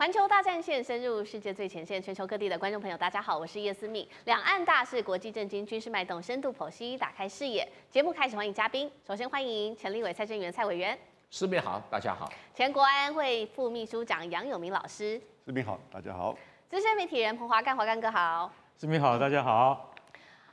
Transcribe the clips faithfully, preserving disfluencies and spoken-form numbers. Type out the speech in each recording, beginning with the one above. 环球大战线深入世界最前线，全球各地的观众朋友，大家好，我是叶思敏。两岸大事、国际政经、军事脉动，深度剖析，打开视野。节目开始，欢迎嘉宾。首先欢迎前立委蔡正元蔡委员。思敏好，大家好。前国安会副秘书长杨友明老师。思敏好，大家好。资深媒体人彭华干，华干哥好。思敏好，大家好。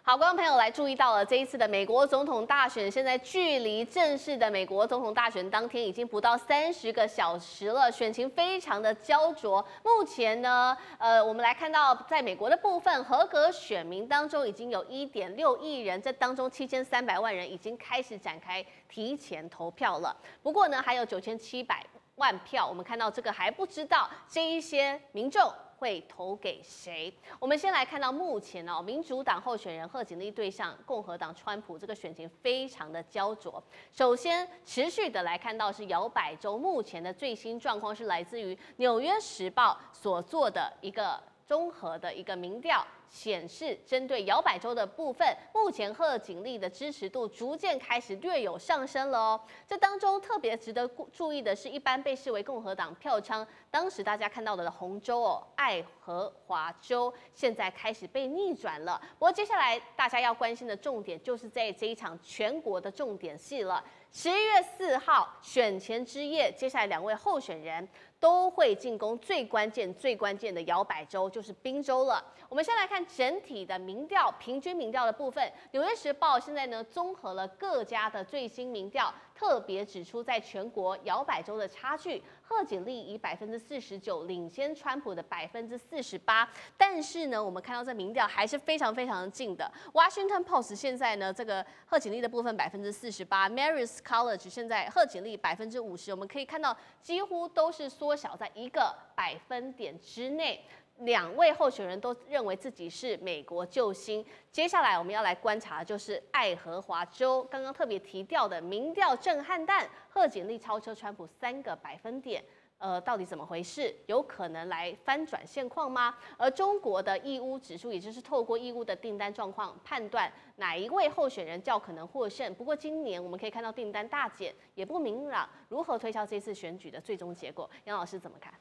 好，观众朋友来注意到了，这一次的美国总统大选，现在距离正式的美国总统大选当天已经不到三十个小时了，选情非常的焦灼。目前呢，呃，我们来看到，在美国的部分合格选民当中，已经有一点六亿人，这当中七千三百万人已经开始展开提前投票了。不过呢，还有九千七百万票，我们看到这个还不知道这一些民众会投给谁？我们先来看到目前哦，民主党候选人贺锦丽对上共和党川普，这个选情非常的焦灼。首先，持续的来看到是摇摆州目前的最新状况，是来自于《纽约时报》所做的一个综合的一个民调。显示针对摇摆州的部分，目前贺锦丽的支持度逐渐开始略有上升了哦。这当中特别值得注意的是，一般被视为共和党票仓，当时大家看到的红州哦，爱荷华州现在开始被逆转了。不过接下来大家要关心的重点，就是在这一场全国的重点戏了。十一月四号选前之夜，接下来两位候选人都会进攻最关键、最关键的摇摆州，就是宾州了。我们先来看整体的民调，平均民调的部分，《纽约时报》现在呢综合了各家的最新民调，特别指出在全国摇摆州的差距，贺锦丽以百分之四十九领先川普的百分之四十八。但是呢，我们看到这民调还是非常非常近的。Washington Post 现在呢，这个贺锦丽的部分百分之四十八 ，Marist College 现在贺锦丽百分之五十。我们可以看到，几乎都是缩小在一个百分点之内。两位候选人都认为自己是美国救星。接下来我们要来观察，就是爱荷华州刚刚特别提到的民调震撼弹，贺锦丽超车川普三个百分点，呃，到底怎么回事？有可能来翻转现况吗？而中国的义乌指数，也就是透过义乌的订单状况判断哪一位候选人较可能获胜。不过今年我们可以看到订单大减，也不明朗，如何推敲这次选举的最终结果？杨老师怎么看？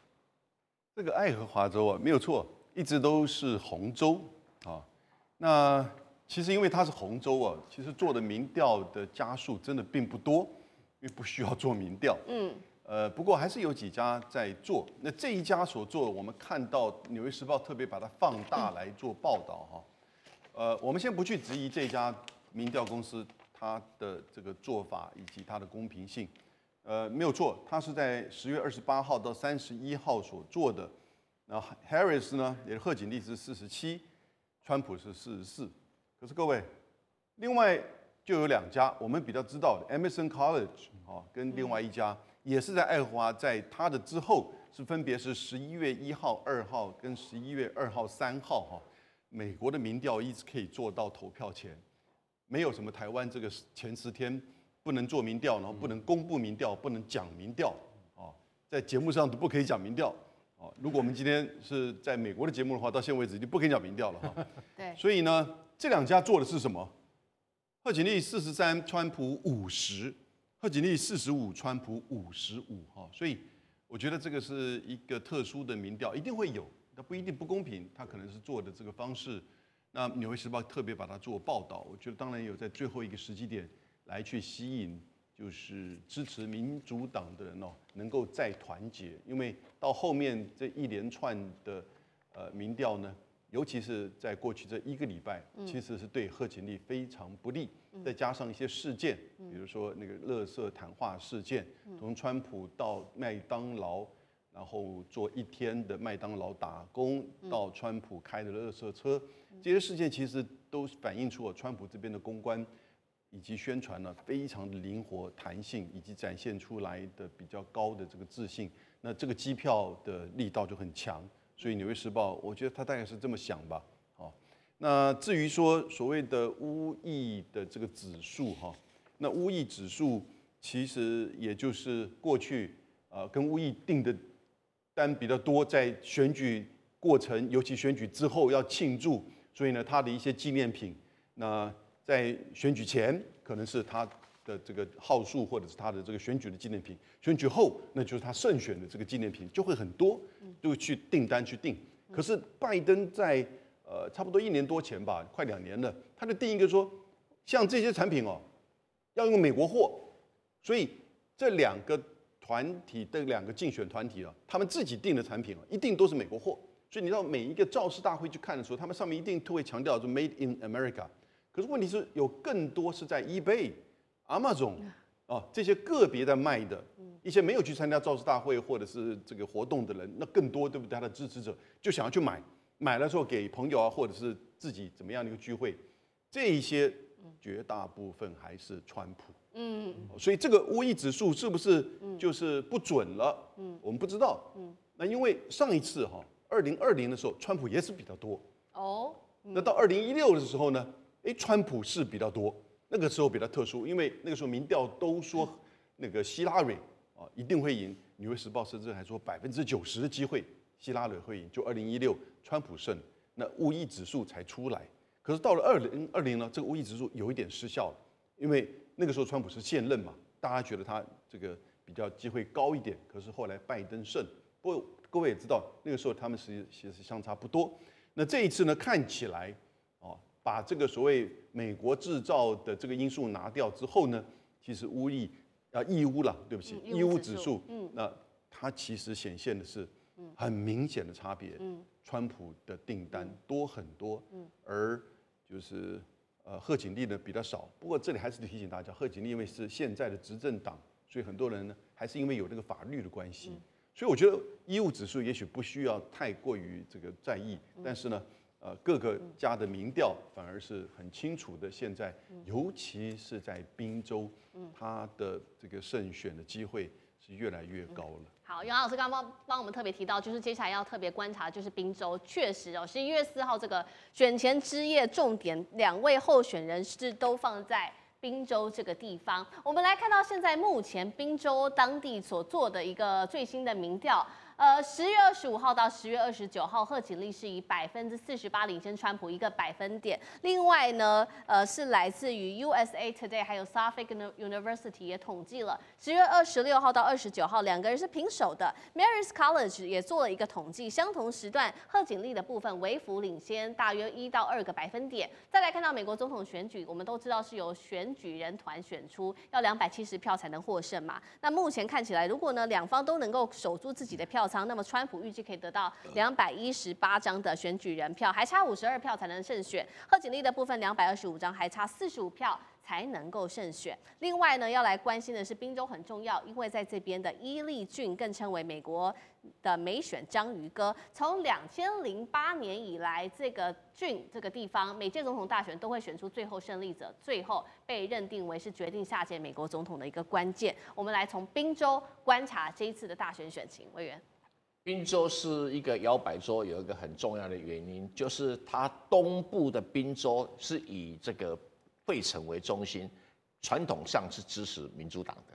这个爱荷华州啊，没有错，一直都是红州啊。那其实因为它是红州啊，其实做的民调的家数真的并不多，因为不需要做民调。嗯。呃，不过还是有几家在做。那这一家所做，我们看到《纽约时报》特别把它放大来做报道哈、啊。呃，我们先不去质疑这家民调公司它的这个做法以及它的公平性。呃，没有错，他是在十月二十八号到三十一号所做的。那 Harris 呢，也贺锦丽是四十七，川普是四十四。可是各位，另外就有两家我们比较知道的 ，Emerson College 啊、哦，跟另外一家、嗯、也是在爱荷华，在他的之后是分别是十一月一号、二号跟十一月二号、三号哈、哦。美国的民调一直可以做到投票前，没有什么台湾这个前十天。不能做民调，然后不能公布民调，不能讲民调，啊，在节目上都不可以讲民调，啊，如果我们今天是在美国的节目的话，到现在为止就不可以讲民调了哈。对。所以呢，这两家做的是什么？贺锦丽四十三，川普五十；贺锦丽四十五，川普五十五。哈，所以我觉得这个是一个特殊的民调，一定会有，它不一定不公平，它可能是做的这个方式。那《纽约时报》特别把它做报道，我觉得当然有在最后一个时机点。来去吸引就是支持民主党的人哦，能够再团结，因为到后面这一连串的呃民调呢，尤其是在过去这一个礼拜，其实是对贺锦丽非常不利。再加上一些事件，比如说那个垃圾谈话事件，从川普到麦当劳，然后做一天的麦当劳打工，到川普开的垃圾车，这些事件其实都反映出川普这边的公关。以及宣传呢，非常的灵活弹性，以及展现出来的比较高的这个自信，那这个机票的力道就很强。所以《纽约时报》，我觉得他大概是这么想吧。好，那至于说所谓的巫裔的这个指数哈，那巫裔指数其实也就是过去呃跟巫裔定的单比较多，在选举过程，尤其选举之后要庆祝，所以呢，他的一些纪念品那。在选举前，可能是他的这个号数，或者是他的这个选举的纪念品，选举后那就是他胜选的这个纪念品就会很多，就会去订单去订。可是拜登在呃差不多一年多前吧，快两年了，他就定一个说，像这些产品哦，要用美国货，所以这两个团体的两个竞选团体啊，他们自己定的产品啊，一定都是美国货。所以你到每一个造势大会去看的时候，他们上面一定都会强调说 Made in America。可是问题是有更多是在 eBay、Amazon 啊这些个别在卖的，一些没有去参加造势大会或者是这个活动的人，那更多对不对？他的支持者就想要去买，买了之后给朋友啊，或者是自己怎么样的一个聚会，这一些绝大部分还是川普。嗯，所以这个巫医指数是不是就是不准了？嗯，我们不知道。嗯，那因为上一次哈二零二零的时候，川普也是比较多。哦，那到二零一六的时候呢？哎，川普是比较多，那个时候比较特殊，因为那个时候民调都说那个希拉蕊啊一定会赢，《纽约时报》甚至还说百分之九十的机会希拉蕊会赢，就二零一六川普胜，那巫医指数才出来。可是到了二零二零呢，这个巫医指数有一点失效了，因为那个时候川普是现任嘛，大家觉得他这个比较机会高一点，可是后来拜登胜。不过各位也知道，那个时候他们其实其实相差不多。那这一次呢，看起来。把这个所谓美国制造的这个因素拿掉之后呢，其实巫医啊义乌了，对不起，义乌指数，嗯，那它其实显现的是很明显的差别，嗯，川普的订单多很多，嗯，而就是呃贺锦丽呢比较少。不过这里还是提醒大家，贺锦丽因为是现在的执政党，所以很多人呢还是因为有这个法律的关系，所以我觉得义乌指数也许不需要太过于这个在意，但是呢。呃，各个家的民调反而是很清楚的。现在，尤其是在宾州，他的这个胜选的机会是越来越高了。好，袁老师刚刚帮我们特别提到，就是接下来要特别观察，就是宾州确实哦，十一月四号这个选前之夜，重点两位候选人是都放在宾州这个地方。我们来看到现在目前宾州当地所做的一个最新的民调。呃，十月二十五号到十月二十九号，贺锦丽是以百分之四十八领先川普一个百分点。另外呢，呃，是来自于 U S A Today 还有 Suffolk University 也统计了，十月二十六号到二十九号，两个人是平手的。Marist College 也做了一个统计，相同时段贺锦丽的部分微幅领先大约一到二个百分点。再来看到美国总统选举，我们都知道是由选举人团选出，要两百七十票才能获胜嘛。那目前看起来，如果呢两方都能够守住自己的票。那么川普预计可以得到两百一十八张的选举人票，还差五十二票才能胜选。贺锦丽的部分两百二十五张，还差四十五票才能够胜选。另外呢，要来关心的是宾州很重要，因为在这边的伊利郡更称为美国的美选章鱼哥。从两千零八年以来，这个郡这个地方每届总统大选都会选出最后胜利者，最后被认定为是决定下届美国总统的一个关键。我们来从宾州观察这一次的大选选情，委员。宾州是一个摇摆州，有一个很重要的原因，就是它东部的宾州是以这个费城为中心，传统上是支持民主党的；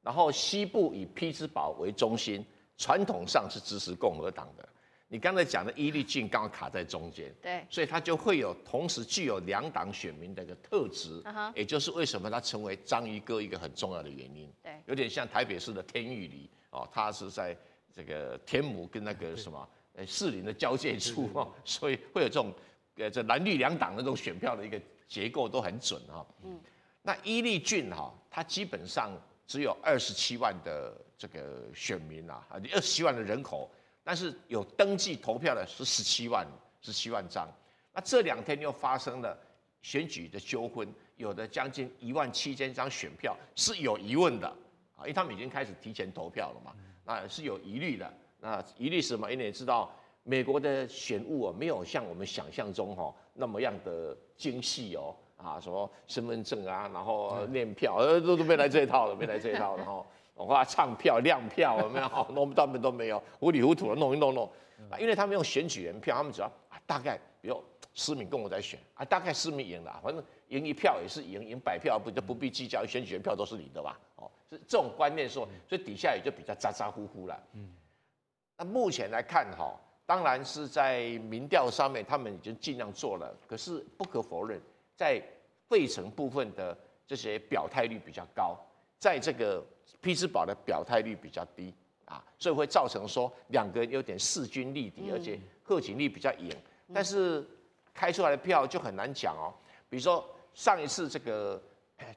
然后西部以匹兹堡为中心，传统上是支持共和党的。你刚才讲的伊利郡刚好卡在中间，对，所以它就会有同时具有两党选民的一个特质， uh huh. 也就是为什么它成为章鱼哥一个很重要的原因。对，有点像台北市的天玉里哦，它是在。这个天母跟那个什么呃士林的交界处哦，所以会有这种呃这蓝绿两党那种选票的一个结构都很准哈。嗯，那伊利郡哈，它基本上只有二十七万的这个选民啊，二十七万的人口，但是有登记投票的是十七万十七万张。那这两天又发生了选举的纠纷，有的将近一万七千张选票是有疑问的啊，因为他们已经开始提前投票了嘛。啊，是有疑虑的。那疑虑是什么？因为你知道，美国的选务啊，没有像我们想象中哈、哦、那么样的精细哦。啊，什么身份证啊，然后念票，呃，都都没来这一套了，没来这一套了哈。我话唱票、亮票有没有？弄他们都没有，糊里糊涂的弄一弄弄。啊，因为他们用选举人票，他们只要啊，大概比如思敏跟我在选啊，大概思敏赢了，反正赢一票也是赢，赢百票不就不必计较，选举人票都是你的吧？哦。是这种观念说，所以底下也就比较咋咋呼呼了。嗯，那目前来看哈、哦，当然是在民调上面他们已经尽量做了，可是不可否认，在费城部分的这些表态率比较高，在这个匹兹堡的表态率比较低啊，所以会造成说两个人有点势均力敌，而且贺锦丽比较赢，但是开出来的票就很难讲哦。比如说上一次这个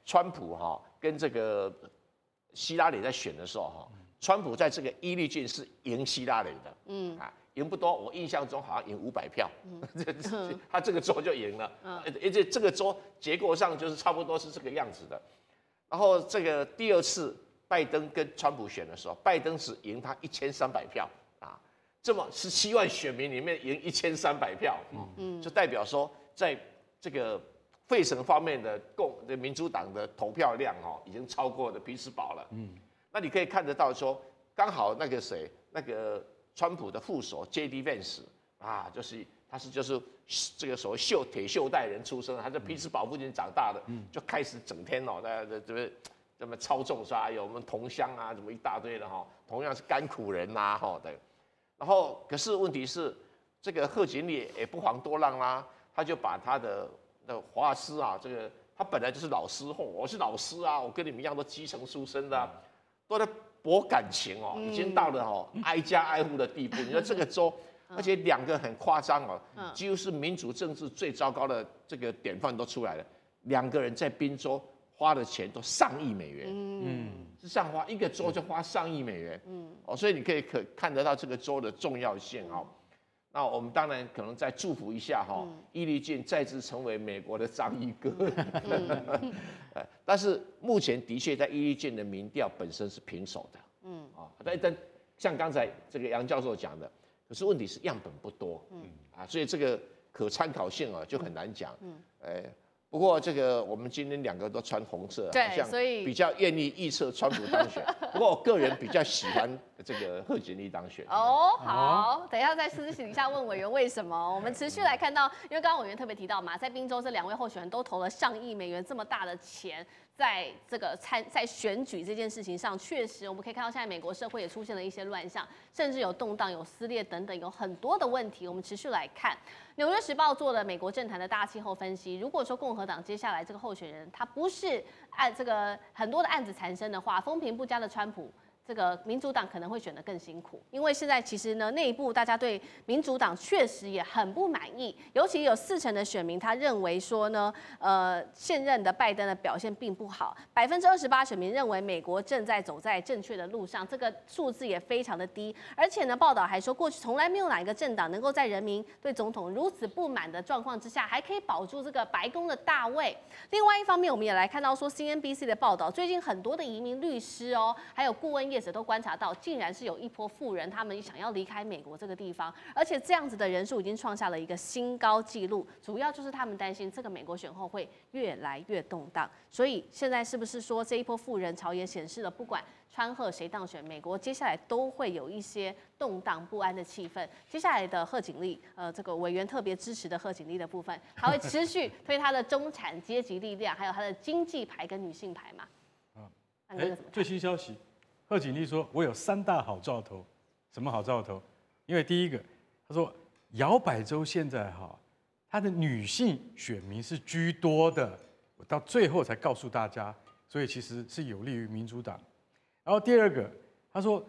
川普哈、哦、跟这个希拉里在选的时候哈、哦，川普在这个伊利郡是赢希拉里的，嗯啊。赢不多，我印象中好像赢五百票，嗯、他这个州就赢了，而且、嗯、这个州结构上就是差不多是这个样子的。然后这个第二次拜登跟川普选的时候，拜登只赢他一千三百票啊，这么十七万选民里面赢一千三百票，嗯，就代表说在这个费城方面的共的民主党的投票量哦，已经超过了匹兹堡了，嗯，那你可以看得到说，刚好那个谁那个。川普的副手 J D. Vance 啊，就是他是就是这个所谓袖铁袖带人出身，他在匹兹堡附近长大的，嗯、就开始整天哦，那这这这么操纵说，哎呦，我们同乡啊，怎么一大堆的哈、哦，同样是甘苦人呐、啊，哈、哦、的。然后可是问题是，这个贺锦丽也不遑多让啦、啊，他就把他的的华师啊，这个他本来就是老师吼、哦，我是老师啊，我跟你们一样都基层出身的、啊，都在。博感情哦，已经到了哦挨家挨户的地步。你说这个州，而且两个很夸张哦，几乎是民主政治最糟糕的这个典范都出来了。两个人在宾州花的钱都上亿美元，嗯，是上花一个州就花上亿美元，嗯，哦，所以你可以可看得到这个州的重要性哦。那我们当然可能再祝福一下哈、哦，伊利郡再次成为美国的章鱼哥。但是目前的确在伊利郡的民调本身是平手的，嗯啊，但但像刚才这个杨教授讲的，可是问题是样本不多，嗯啊，所以这个可参考性啊就很难讲，嗯，哎。不过这个我们今天两个都穿红色，对，好像比较愿意预测川普当选。不过我个人比较喜欢这个贺锦丽当选。哦，好，等一下再私底下问委员为什么。我们持续来看到，因为刚刚委员特别提到嘛，在宾州这两位候选人都投了上亿美元这么大的钱。在这个参在选举这件事情上，确实我们可以看到，现在美国社会也出现了一些乱象，甚至有动荡、有撕裂等等，有很多的问题。我们持续来看，《纽约时报》做了美国政坛的大气候分析。如果说共和党接下来这个候选人他不是按这个很多的案子缠身的话，风评不佳的川普，这个民主党可能会选得更辛苦。因为现在其实呢，内部大家对民主党确实也很不满意，尤其有四成的选民他认为说呢，呃，现任的拜登的表现并不。不好，百分之二十八选民认为美国正在走在正确的路上，这个数字也非常的低。而且呢，报道还说，过去从来没有哪一个政党能够在人民对总统如此不满的状况之下，还可以保住这个白宫的大位。另外一方面，我们也来看到说 ，C N B C 的报道，最近很多的移民律师哦，还有顾问业者都观察到，竟然是有一波富人他们想要离开美国这个地方，而且这样子的人数已经创下了一个新高纪录。主要就是他们担心这个美国选后会越来越动荡，所以。现在是不是说这一波富人潮也显示了，不管川贺谁当选，美国接下来都会有一些动荡不安的气氛。接下来的贺锦丽，呃，这个委员特别支持的贺锦丽的部分，还会持续推她的中产阶级力量，还有她的经济牌跟女性牌嘛？啊，哎，最新消息，贺锦丽说：“我有三大好兆头，什么好兆头？因为第一个，她说摇摆州现在哈，她的女性选民是居多的。”到最后才告诉大家，所以其实是有利于民主党。然后第二个，他说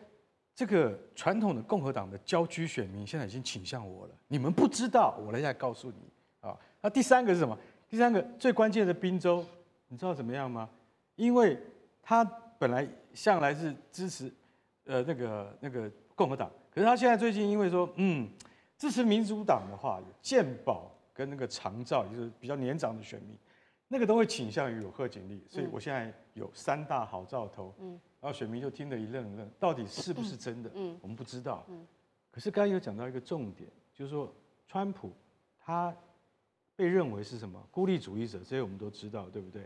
这个传统的共和党的郊区选民现在已经倾向我了，你们不知道，我来再告诉你啊。那第三个是什么？第三个最关键的宾州，你知道怎么样吗？因为他本来向来是支持呃那个那个共和党，可是他现在最近因为说嗯支持民主党的话，有健保跟那个长照，也就是比较年长的选民。那个都会倾向于有贺锦丽，所以我现在有三大好兆头，嗯，然后选民就听得一愣一愣，到底是不是真的？嗯，我们不知道。嗯，可是刚刚有讲到一个重点，就是说川普他被认为是什么孤立主义者，这些我们都知道，对不对？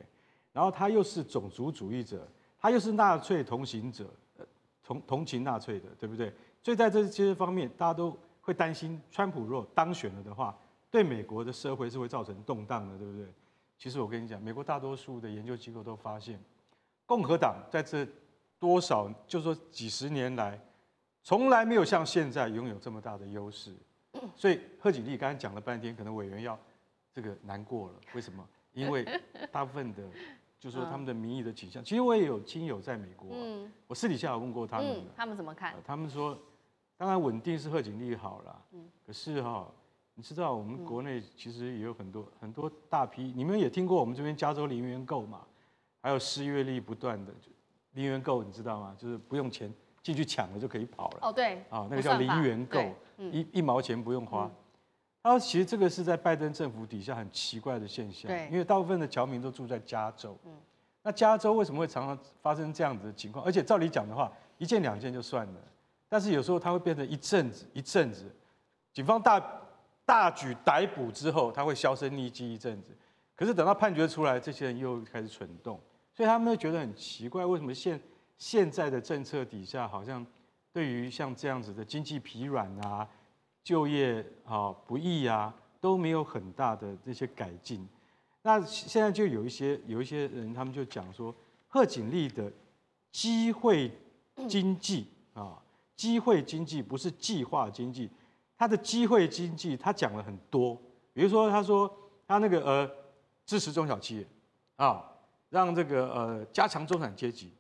然后他又是种族主义者，他又是纳粹同情者，呃，同同情纳粹的，对不对？所以在这些方面，大家都会担心，川普若当选了的话，对美国的社会是会造成动荡的，对不对？其实我跟你讲，美国大多数的研究机构都发现，共和党在这多少，就是说几十年来，从来没有像现在拥有这么大的优势。所以贺锦丽刚才讲了半天，可能委员要这个难过了。为什么？因为大部分的就是说他们的民意的倾向。嗯、其实我也有亲友在美国、啊，嗯，我私底下有问过他们、嗯，他们怎么看、呃？他们说，当然稳定是贺锦丽好啦，嗯，可是哈、哦，你知道我们国内其实也有很多、嗯、很多大批，你们也听过我们这边加州零元购嘛，还有失业率不断的零元购，你知道吗？就是不用钱进去抢了就可以跑了。哦，对，啊、哦，那个叫零元购，嗯、一一毛钱不用花。嗯，他其实这个是在拜登政府底下很奇怪的现象，因为大部分的侨民都住在加州，嗯，那加州为什么会常常发生这样子的情况？而且照理讲的话，一件两件就算了，但是有时候它会变成一阵子一阵子，警方大大举逮捕之后，它会销声匿迹一阵子，可是等到判决出来，这些人又开始蠢动，所以他们会觉得很奇怪，为什么现现在的政策底下，好像对于像这样子的经济疲软啊，就业啊、哦、不易啊，都没有很大的这些改进。那现在就有一些有一些人，他们就讲说，贺锦丽的机会经济啊、哦，机会经济不是计划经济，他的机会经济他讲了很多，比如说他说他那个呃支持中小企业啊、哦，让这个呃加强中产阶级，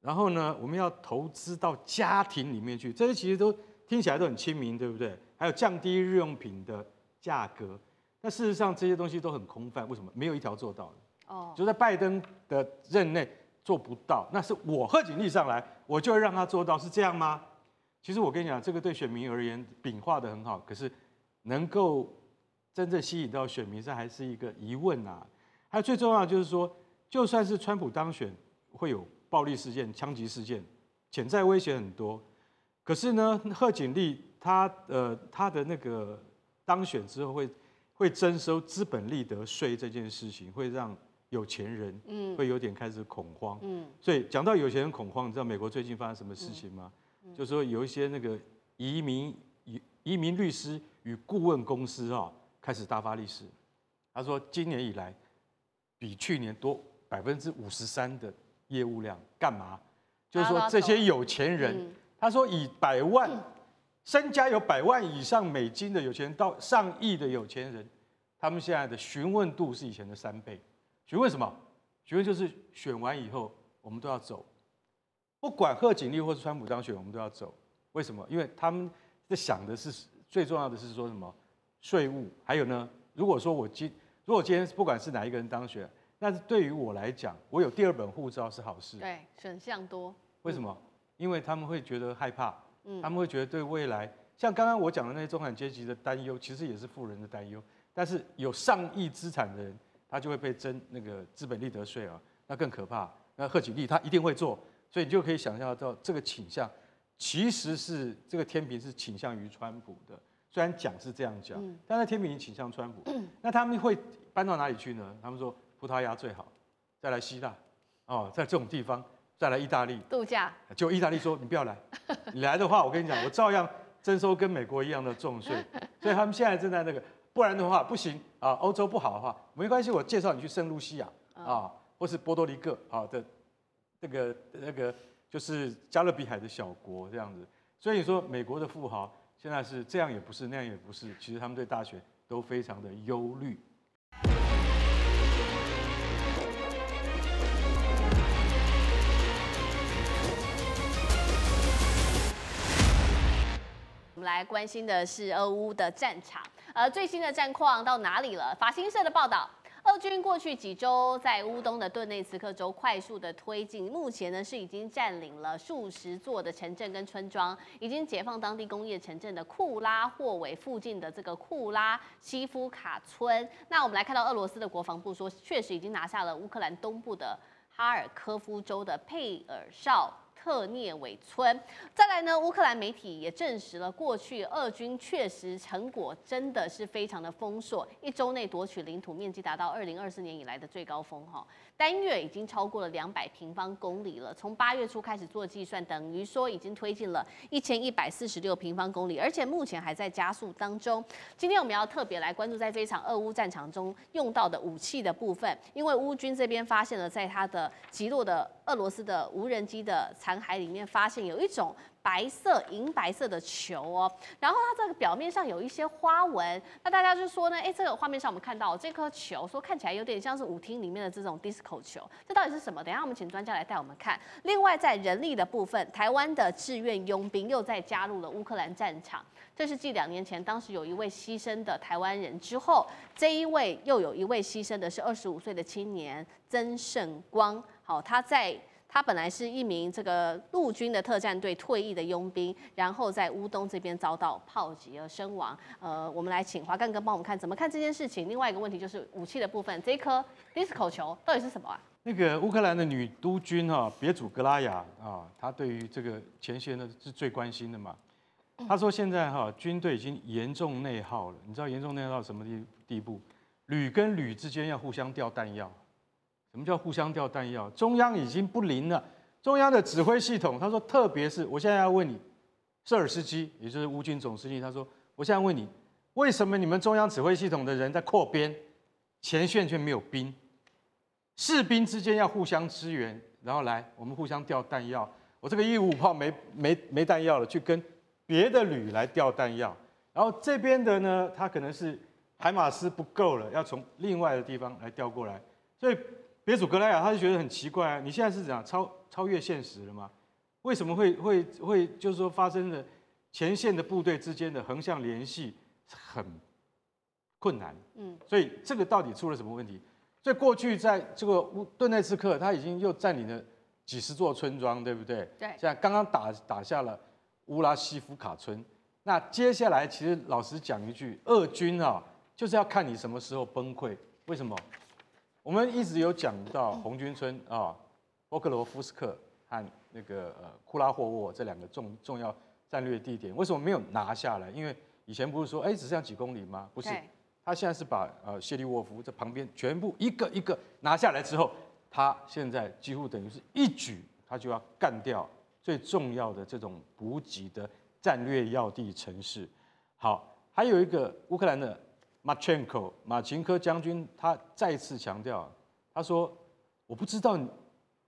然后呢我们要投资到家庭里面去，这些其实都听起来都很亲民，对不对？还有降低日用品的价格，那事实上这些东西都很空泛，为什么没有一条做到的？哦， oh. 就在拜登的任内做不到，那是我贺锦丽上来，我就会让他做到，是这样吗？其实我跟你讲，这个对选民而言饼画得很好，可是能够真正吸引到选民，这还是一个疑问啊。还有最重要的就是说，就算是川普当选，会有暴力事件、枪击事件，潜在威胁很多。可是呢，贺锦丽她呃她的那个当选之后会会征收资本利得税这件事情，会让有钱人嗯会有点开始恐慌嗯。所以讲到有钱人恐慌，你知道美国最近发生什么事情吗？嗯嗯、就是说有一些那个移民移民律师与顾问公司啊、哦、开始大发利市。他说今年以来比去年多百分之五十三的业务量，干嘛？就是说这些有钱人。嗯，他说：“以百万身家有百万以上美金的有钱人到上亿的有钱人，他们现在的询问度是以前的三倍。询问什么？询问就是选完以后我们都要走，不管贺锦丽或是川普当选，我们都要走。为什么？因为他们在想的是最重要的是说什么税务，还有呢，如果说我今如果今天不管是哪一个人当选，那对于我来讲，我有第二本护照是好事。对，选项多。为什么？”因为他们会觉得害怕，他们会觉得对未来，像刚刚我讲的那些中产阶级的担忧，其实也是富人的担忧。但是有上亿资产的人，他就会被征那个资本利得税啊，那更可怕。那贺锦丽他一定会做，所以你就可以想象到这个倾向，其实是这个天平是倾向于川普的。虽然讲是这样讲，但是天平倾向川普。那他们会搬到哪里去呢？他们说葡萄牙最好，再来希腊，哦，在这种地方。再来意大利度假，就意大利说你不要来，你来的话，我跟你讲，我照样征收跟美国一样的重税。所以他们现在正在那个，不然的话不行啊，欧洲不好的话，没关系，我介绍你去圣露西亚啊，或是波多黎各啊的，那个那个就是加勒比海的小国这样子。所以你说美国的富豪现在是这样也不是，那样也不是，其实他们对大选都非常的忧虑。来关心的是俄乌的战场，呃，最新的战况到哪里了？法新社的报道，俄军过去几周在乌东的顿内茨克州快速的推进，目前呢是已经占领了数十座的城镇跟村庄，已经解放当地工业城镇的库拉霍韦附近的这个库拉西夫卡村。那我们来看到俄罗斯的国防部说，确实已经拿下了乌克兰东部的哈尔科夫州的佩尔绍特涅韦村。再来呢，乌克兰媒体也证实了，过去俄军确实成果真的是非常的丰硕，一周内夺取领土面积达到二零二四年以来的最高峰哈，单月已经超过了两百平方公里了。从八月初开始做计算，等于说已经推进了一千一百四十六平方公里，而且目前还在加速当中。今天我们要特别来关注在这一场俄乌战场中用到的武器的部分，因为乌军这边发现了在他的击落的俄罗斯的无人机的残骸里面发现有一种白色、银白色的球哦，然后它这个表面上有一些花纹。那大家就说呢，哎，这个画面上我们看到这颗球，说看起来有点像是舞厅里面的这种 disco 球，这到底是什么？等一下我们请专家来带我们看。另外，在人力的部分，台湾的志愿佣兵又再加入了乌克兰战场。 这是继两年前当时有一位牺牲的台湾人之后，这一位又有一位牺牲的是二十五岁的青年曾胜光。好，他在他本来是一名这个陆军的特战队退役的佣兵，然后在乌东这边遭到炮击而身亡。呃，我们来请华干哥帮我们看怎么看这件事情。另外一个问题就是武器的部分，这一颗 disco 球到底是什么啊？那个乌克兰的女督军哈、啊、别祖格拉雅啊，她对于这个前线呢是最关心的嘛。 他说：“现在哈、啊、军队已经严重内耗了，你知道严重内耗什么地地步？旅跟旅之间要互相掉弹药。什么叫互相掉弹药？中央已经不灵了，中央的指挥系统。他说，特别是我现在要问你，舍尔斯基，也就是乌军总司令，他说，我现在问你，为什么你们中央指挥系统的人在扩编，前线却没有兵？士兵之间要互相支援，然后来我们互相掉弹药。我这个一五五炮没没没弹药了，去跟。” 别的旅来调弹药，然后这边的呢，他可能是海马斯不够了，要从另外的地方来调过来。所以别祖格莱亚他就觉得很奇怪啊，你现在是怎样超超越现实了吗？为什么会会会就是说发生了前线的部队之间的横向联系很困难？嗯，所以这个到底出了什么问题？所以过去在这个乌顿内茨克，他已经又占领了几十座村庄，对不对？对，现在刚刚打打下了。 乌拉西夫卡村，那接下来其实老实讲一句，俄军啊，就是要看你什么时候崩溃。为什么？我们一直有讲到红军村啊、波克罗夫斯克和那个呃库拉霍沃这两个重重要战略地点，为什么没有拿下来？因为以前不是说，哎、欸，只剩下几公里吗？不是，他现在是把呃谢利沃夫这旁边全部一个一个拿下来之后，他现在几乎等于是一举，他就要干掉。 最重要的这种补给的战略要地城市，好，还有一个乌克兰的马琴科马琴科将军，他再次强调，他说：“我不知道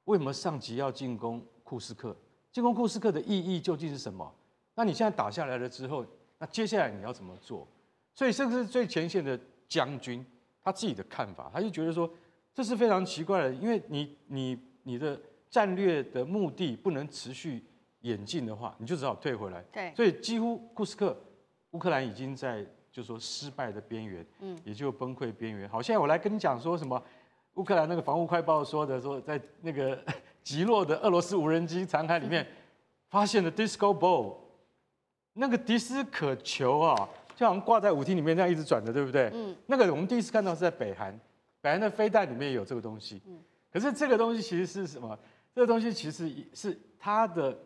为什么上级要进攻库斯克，进攻库斯克的意义究竟是什么？那你现在打下来了之后，那接下来你要怎么做？”所以，甚至最前线的将军他自己的看法，他就觉得说，这是非常奇怪的，因为你你你的。 战略的目的不能持续演进的话，你就只好退回来。对，所以几乎库斯克，乌克兰已经在就说失败的边缘，嗯，也就崩溃边缘。好，现在我来跟你讲说什么？乌克兰那个防务快报说的，说在那个击落的俄罗斯无人机残骸里面，嗯、发现了 disco ball， 那个迪斯可球啊，就好像挂在舞厅里面这样一直转的，对不对？嗯，那个我们第一次看到是在北韩，北韩的飞弹里面也有这个东西。嗯，可是这个东西其实是什么？ 这个东西其实是它的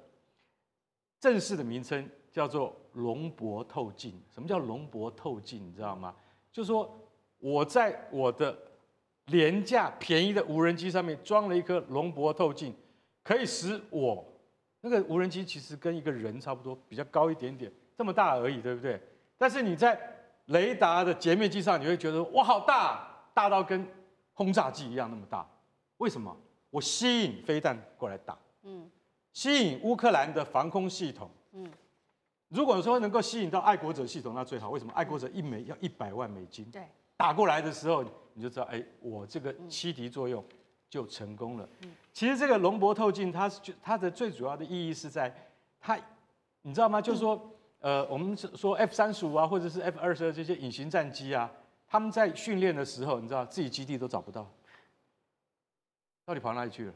正式的名称叫做龙柏透镜。什么叫龙柏透镜？你知道吗？就是说我在我的廉价便宜的无人机上面装了一颗龙柏透镜，可以使我那个无人机其实跟一个人差不多，比较高一点点，这么大而已，对不对？但是你在雷达的截面机上，你会觉得哇，好大，大到跟轰炸机一样那么大。为什么？ 我吸引飞弹过来打，嗯，吸引乌克兰的防空系统，嗯，如果说能够吸引到爱国者系统，那最好。为什么爱国者一枚要一百万美金？对，打过来的时候你就知道，哎，我这个欺敌作用就成功了。嗯，其实这个龙柏透镜，它是它的最主要的意义是在它，你知道吗？就是说，呃，我们说 F 三十五啊，或者是 F 二十二这些隐形战机啊，他们在训练的时候，你知道自己基地都找不到。 到底跑哪里去了？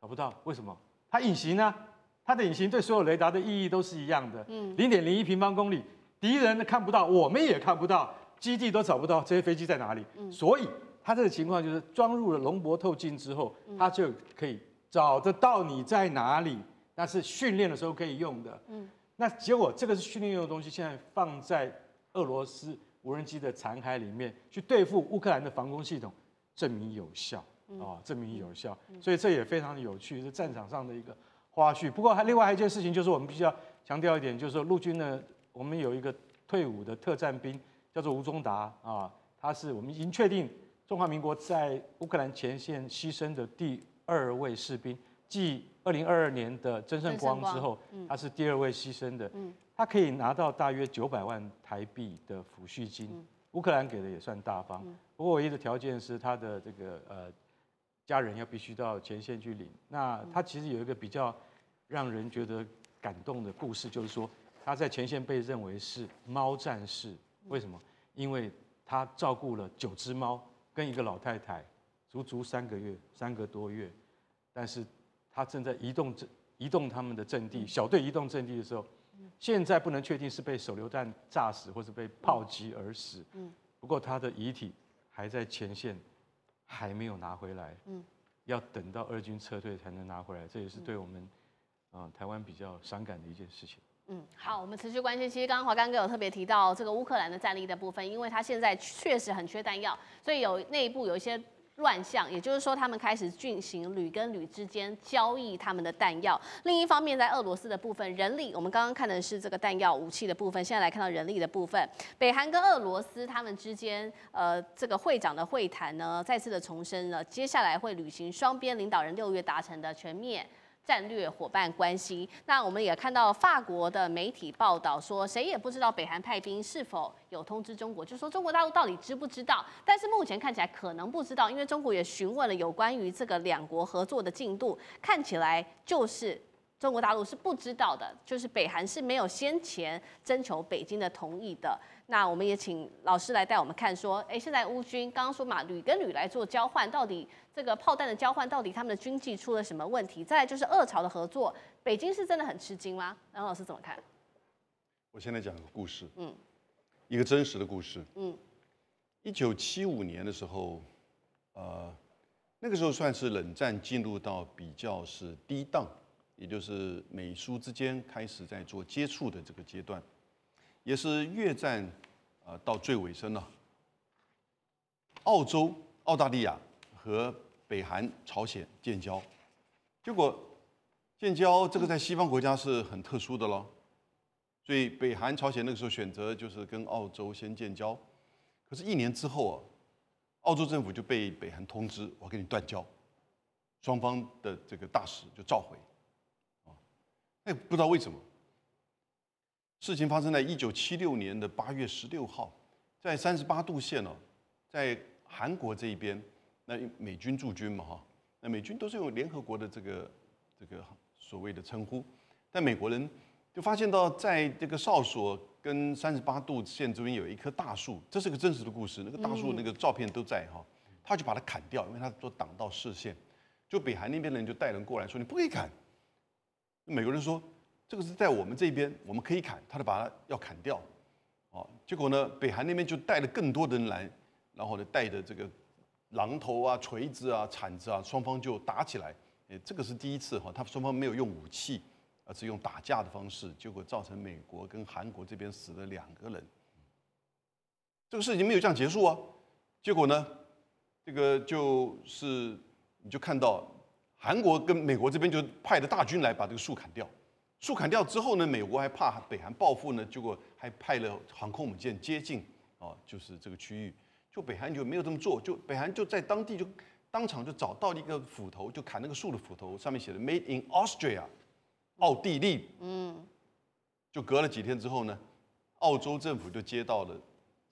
找不到，为什么？它隐形呢、啊？它的隐形对所有雷达的意义都是一样的。嗯，零点零一平方公里，敌人看不到，我们也看不到，基地都找不到，这些飞机在哪里？嗯，所以它这个情况就是装入了龙柏透镜之后，它就可以找得到你在哪里。那是训练的时候可以用的。嗯，那结果这个是训练用的东西，现在放在俄罗斯无人机的残骸里面去对付乌克兰的防空系统，证明有效。 啊、哦，证明有效，所以这也非常有趣，是战场上的一个花絮。不过还另外还有一件事情，就是我们必须要强调一点，就是说陆军呢，我们有一个退伍的特战兵，叫做吴忠达啊，他是我们已经确定中华民国在乌克兰前线牺牲的第二位士兵，继二零二二年的曾胜光之后，嗯、他是第二位牺牲的，嗯、他可以拿到大约九百万台币的抚恤金。嗯、乌克兰给的也算大方，嗯、不过唯一的条件是他的这个呃家人要必须到前线去领。那他其实有一个比较让人觉得感动的故事，就是说他在前线被认为是猫战士，为什么？因为他照顾了九只猫跟一个老太太，足足三个月、三个多月。但是他正在移动移动他们的阵地，小队移动阵地的时候，现在不能确定是被手榴弹炸死，或是被炮击而死。不过他的遗体还在前线，还没有拿回来。要等到俄军撤退才能拿回来，这也是对我们啊、呃、台湾比较伤感的一件事情。 嗯，好，我们持续关心。其实刚刚华干哥有特别提到这个乌克兰的战力的部分，因为他现在确实很缺弹药，所以有内部有一些乱象，也就是说他们开始进行旅跟旅之间交易他们的弹药。另一方面，在俄罗斯的部分，人力我们刚刚看的是这个弹药武器的部分，现在来看到人力的部分。北韩跟俄罗斯他们之间，呃，这个会长的会谈呢，再次的重申了，接下来会履行双边领导人六月达成的全面 战略伙伴关系。那我们也看到法国的媒体报道说，谁也不知道北韩派兵是否有通知中国，就说中国大陆到底知不知道？但是目前看起来可能不知道，因为中国也询问了有关于这个两国合作的进度，看起来就是中国大陆是不知道的，就是北韩是没有先前征求北京的同意的。那我们也请老师来带我们看说，哎，现在乌军刚刚说嘛，旅跟旅来做交换，到底 这个炮弹的交换，到底他们的军技出了什么问题？再来就是俄朝的合作，北京是真的很吃惊吗？杨老师怎么看？我现在讲个故事，嗯，一个真实的故事，嗯，一九七五年的时候，呃，那个时候算是冷战进入到比较是低档，也就是美苏之间开始在做接触的这个阶段，也是越战呃到最尾声了，澳洲、澳大利亚 和北韩、朝鲜建交，结果建交这个在西方国家是很特殊的咯。所以北韩、朝鲜那个时候选择就是跟澳洲先建交，可是，一年之后啊，澳洲政府就被北韩通知，我跟你断交，双方的这个大使就召回，啊，那不知道为什么，事情发生在一九七六年的八月十六号，在三十八度线呢、啊，在韩国这一边。 那美军驻军嘛，哈，那美军都是用联合国的这个这个所谓的称呼，但美国人就发现到，在这个哨所跟三十八度线这边有一棵大树，这是个真实的故事，那个大树那个照片都在哈，他就把它砍掉，因为他说挡到视线，就北韩那边的人就带人过来说你不可以砍，美国人说这个是在我们这边，我们可以砍，他就把它要砍掉，哦，结果呢，北韩那边就带了更多的人来，然后呢带着这个 榔头啊、锤子啊、铲子啊，双方就打起来。诶，这个是第一次哈，他双方没有用武器，而是用打架的方式，结果造成美国跟韩国这边死了两个人。这个事情没有这样结束啊，结果呢，这个就是你就看到韩国跟美国这边就派了大军来把这个树砍掉。树砍掉之后呢，美国还怕北韩报复呢，结果还派了航空母舰接近啊，就是这个区域。 就北韩就没有这么做，就北韩就在当地就当场就找到一个斧头，就砍那个树的斧头，上面写的 “Made in Austria”， 奥地利。嗯，就隔了几天之后呢，澳洲政府就接到了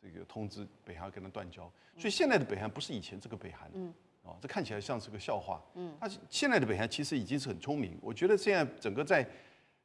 这个通知，北韩跟他断交。所以现在的北韩不是以前这个北韩，嗯，哦，这看起来像是个笑话。嗯，他现在的北韩其实已经是很聪明，我觉得现在整个在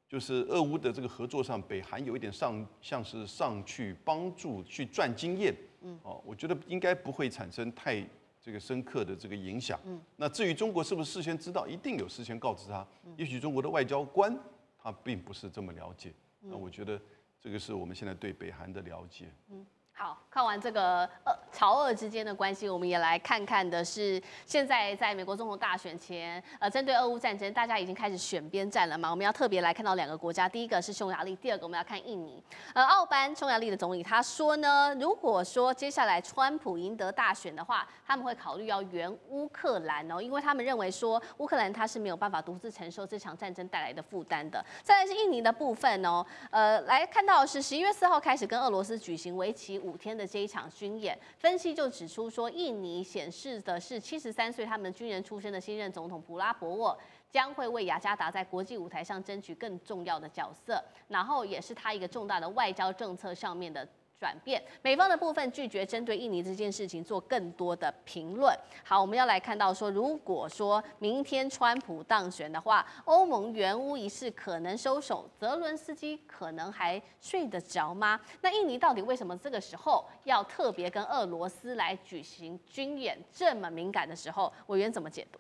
就是俄乌的这个合作上，北韩有一点上像是上去帮助去赚经验。 嗯，哦，我觉得应该不会产生太这个深刻的这个影响。嗯，那至于中国是不是事先知道，一定有事先告知他。嗯，也许中国的外交官他并不是这么了解。嗯，那我觉得这个是我们现在对北韩的了解。嗯，好，看完这个呃朝俄之间的关系，我们也来看看的是现在在美国总统大选前，呃，针对俄乌战争，大家已经开始选边站了嘛？我们要特别来看到两个国家，第一个是匈牙利，第二个我们要看印尼。 呃，奥班，匈牙利的总理他说呢，如果说接下来川普赢得大选的话，他们会考虑要援乌克兰哦，因为他们认为说乌克兰他是没有办法独自承受这场战争带来的负担的。再来是印尼的部分哦，呃，来看到是十一月四号开始跟俄罗斯举行为期五天的这一场军演。分析就指出说，印尼显示的是七十三岁他们军人出身的新任总统普拉博沃将会为雅加达在国际舞台上争取更重要的角色，然后也是它一个重大的外交政策上面的转变。美方的部分拒绝针对印尼这件事情做更多的评论。好，我们要来看到说，如果说明天川普当选的话，欧盟援乌一事可能收手，泽伦斯基可能还睡得着吗？那印尼到底为什么这个时候要特别跟俄罗斯来举行军演？这么敏感的时候，委员怎么解读？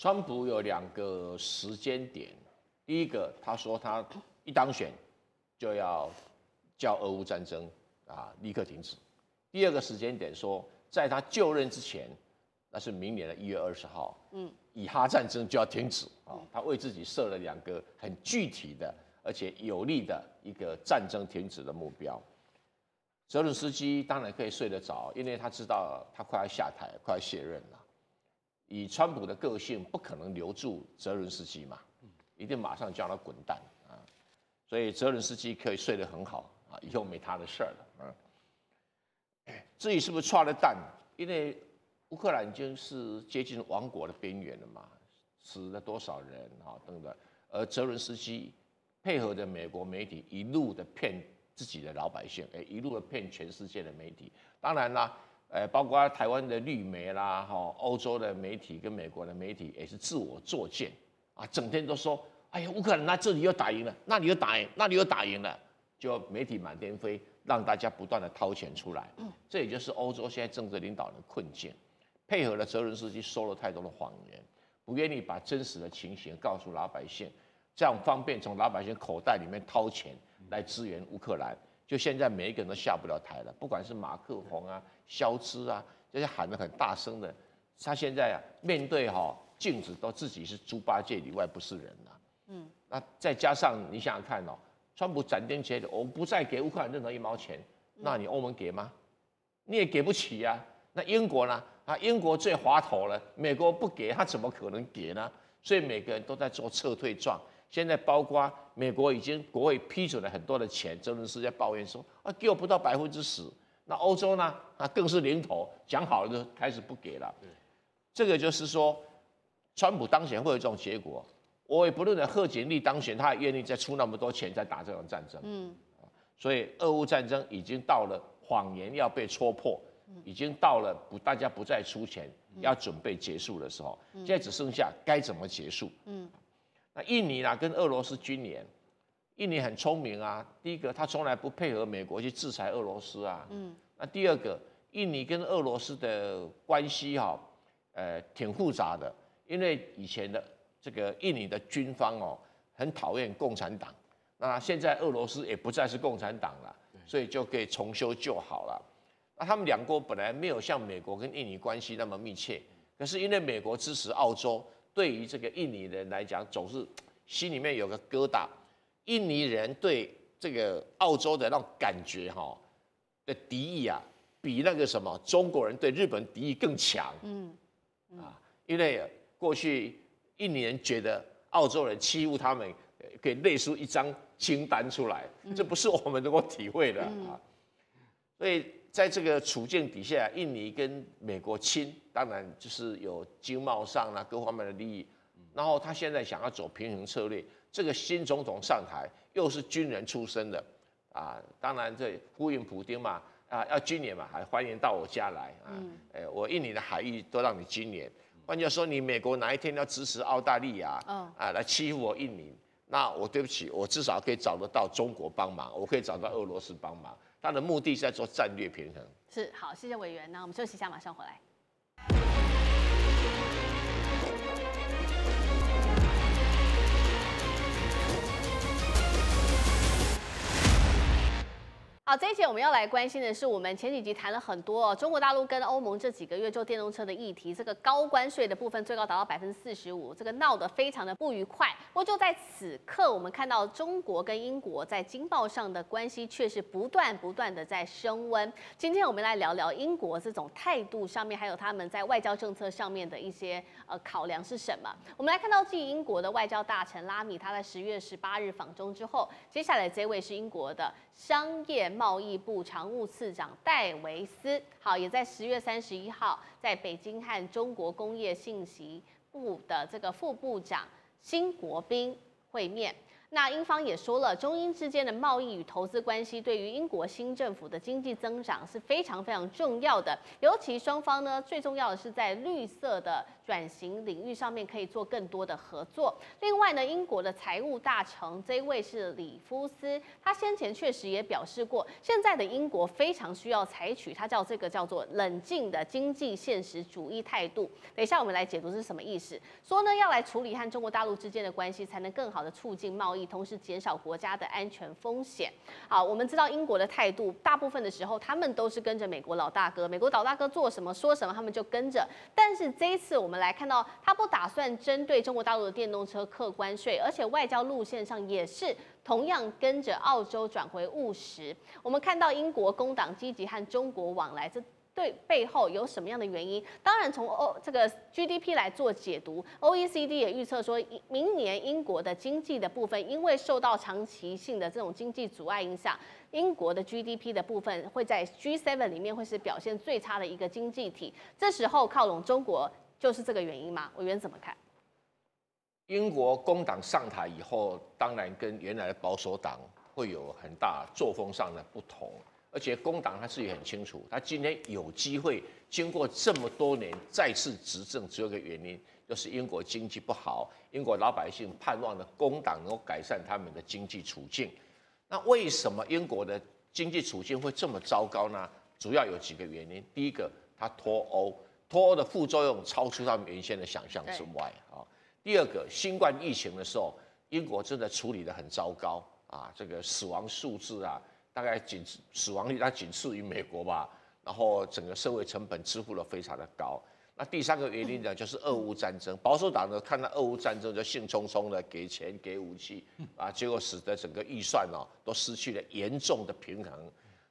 川普有两个时间点，第一个他说他一当选就要叫俄乌战争。 啊，立刻停止。第二个时间点说，在他就任之前，那是明年的一月二十号，嗯，以哈战争就要停止啊、哦。他为自己设了两个很具体的而且有力的一个战争停止的目标。泽伦斯基当然可以睡得着，因为他知道他快要下台，快要卸任了。以川普的个性，不可能留住泽伦斯基嘛，一定马上叫他滚蛋啊。所以泽伦斯基可以睡得很好。 啊，以后没他的事儿了啊。至于是不是踹了蛋，因为乌克兰已经是接近亡国的边缘了嘛，死了多少人啊等等。而泽伦斯基配合着美国媒体一路的骗自己的老百姓，哎，一路的骗全世界的媒体。当然啦，呃，包括台湾的绿媒啦，哈，欧洲的媒体跟美国的媒体也是自我作践啊，整天都说，哎呀，乌克兰那这里又打赢了，那里又打赢，那里又打赢了。 就媒体满天飞，让大家不断的掏钱出来，这也就是欧洲现在政治领导人的困境，配合了泽伦斯基说了太多的谎言，不愿意把真实的情形告诉老百姓，这样方便从老百姓口袋里面掏钱来支援乌克兰。就现在每一个人都下不了台了，不管是马克宏啊、肖兹啊，这些喊得很大声的，他现在啊面对哈、哦、镜子都自己是猪八戒里外不是人了、啊。嗯，那再加上你想想看哦。 川普斩钉截铁，我不再给乌克兰任何一毛钱，那你欧盟给吗？你也给不起呀、啊。那英国呢？啊，英国最滑头了，美国不给，他怎么可能给呢？所以每个人都在做撤退状。现在包括美国已经国会批准了很多的钱，泽伦斯基在抱怨说啊，给我不到百分之十。那欧洲呢？啊，更是零头，讲好了就开始不给了。这个就是说，川普当选会有这种结果。 我也不论贺锦丽当选，他也愿意再出那么多钱再打这场战争。嗯，所以俄乌战争已经到了谎言要被戳破，已经到了不大家不再出钱，要准备结束的时候。嗯、现在只剩下该怎么结束。嗯，那印尼呢、啊、跟俄罗斯军演，印尼很聪明啊。第一个，他从来不配合美国去制裁俄罗斯啊。嗯，那第二个，印尼跟俄罗斯的关系哈、啊，呃，挺复杂的，因为以前的。 这个印尼的军方哦，很讨厌共产党。那现在俄罗斯也不再是共产党了，所以就可以重修就好了。那他们两国本来没有像美国跟印尼关系那么密切，可是因为美国支持澳洲，对于这个印尼人来讲，总是心里面有个疙瘩。印尼人对这个澳洲的那种感觉哈、哦、的敌意啊，比那个什么中国人对日本敌意更强。嗯，嗯啊，因为过去。 印尼人觉得澳洲人欺负他们，可以列出一张清单出来，这不是我们能够体会的啊。所以在这个处境底下，印尼跟美国亲，当然就是有经贸上啦、啊、各方面的利益。然后他现在想要走平衡策略，这个新总统上台又是军人出身的啊，当然这呼应普丁嘛啊，要军演嘛，还欢迎到我家来啊，哎、嗯，我印尼的海域都让你军演。 换句话说，你美国哪一天要支持澳大利亚、oh. 啊来欺负我印尼，那我对不起，我至少可以找得到中国帮忙，我可以找到俄罗斯帮忙。他的目的是在做战略平衡。是好，谢谢委员。那我们休息一下，马上回来。好，这一节我们要来关心的是，我们前几集谈了很多、哦、中国大陆跟欧盟这几个月就电动车的议题，这个高关税的部分最高达到百分之四十五，这个闹得非常的不愉快。不过就在此刻，我们看到中国跟英国在经贸上的关系确实不断不断的在升温。今天我们来聊聊英国这种态度上面，还有他们在外交政策上面的一些呃考量是什么。我们来看到继英国的外交大臣拉米他在十月十八日访中之后，接下来这位是英国的商业。 贸易部常务次长戴维斯，好，也在十月三十一号在北京和中国工业信息。部的这个副部长辛国斌会面。那英方也说了，中英之间的贸易与投资关系对于英国新政府的经济增长是非常非常重要的，尤其双方呢最重要的是在绿色的转型领域上面可以做更多的合作。另外呢，英国的财务大臣这一位是里夫斯，他先前确实也表示过，现在的英国非常需要采取他叫这个叫做冷静的经济现实主义态度。等一下我们来解读是什么意思，说呢要来处理和中国大陆之间的关系，才能更好的促进贸易，同时减少国家的安全风险。好，我们知道英国的态度，大部分的时候他们都是跟着美国老大哥，美国老大哥做什么说什么，他们就跟着。但是这一次我们来看到，他不打算针对中国大陆的电动车课关税，而且外交路线上也是同样跟着澳洲转回务实。我们看到英国工党积极和中国往来，这对背后有什么样的原因？当然，从欧这个 G D P 来做解读 ，O E C D 也预测说，明年英国的经济的部分，因为受到长期性的这种经济阻碍影响，英国的 G D P 的部分会在 G 七 里面会是表现最差的一个经济体。这时候靠拢中国，就是这个原因吗？委员怎么看？英国工党上台以后，当然跟原来的保守党会有很大作风上的不同。而且工党他自己很清楚，他今天有机会经过这么多年再次执政，只有一个原因，就是英国经济不好，英国老百姓盼望的工党能够改善他们的经济处境。那为什么英国的经济处境会这么糟糕呢？主要有几个原因。第一个，它脱欧，脱欧的副作用超出他们原先的想象之外啊。第二个，新冠疫情的时候，英国真的处理得很糟糕啊，这个死亡数字啊。大概仅死亡率它仅次于美国吧，然后整个社会成本支付了非常的高。那第三个原因呢，就是俄乌战争，保守党呢看到俄乌战争就兴冲冲的给钱给武器啊，结果使得整个预算哦都失去了严重的平衡。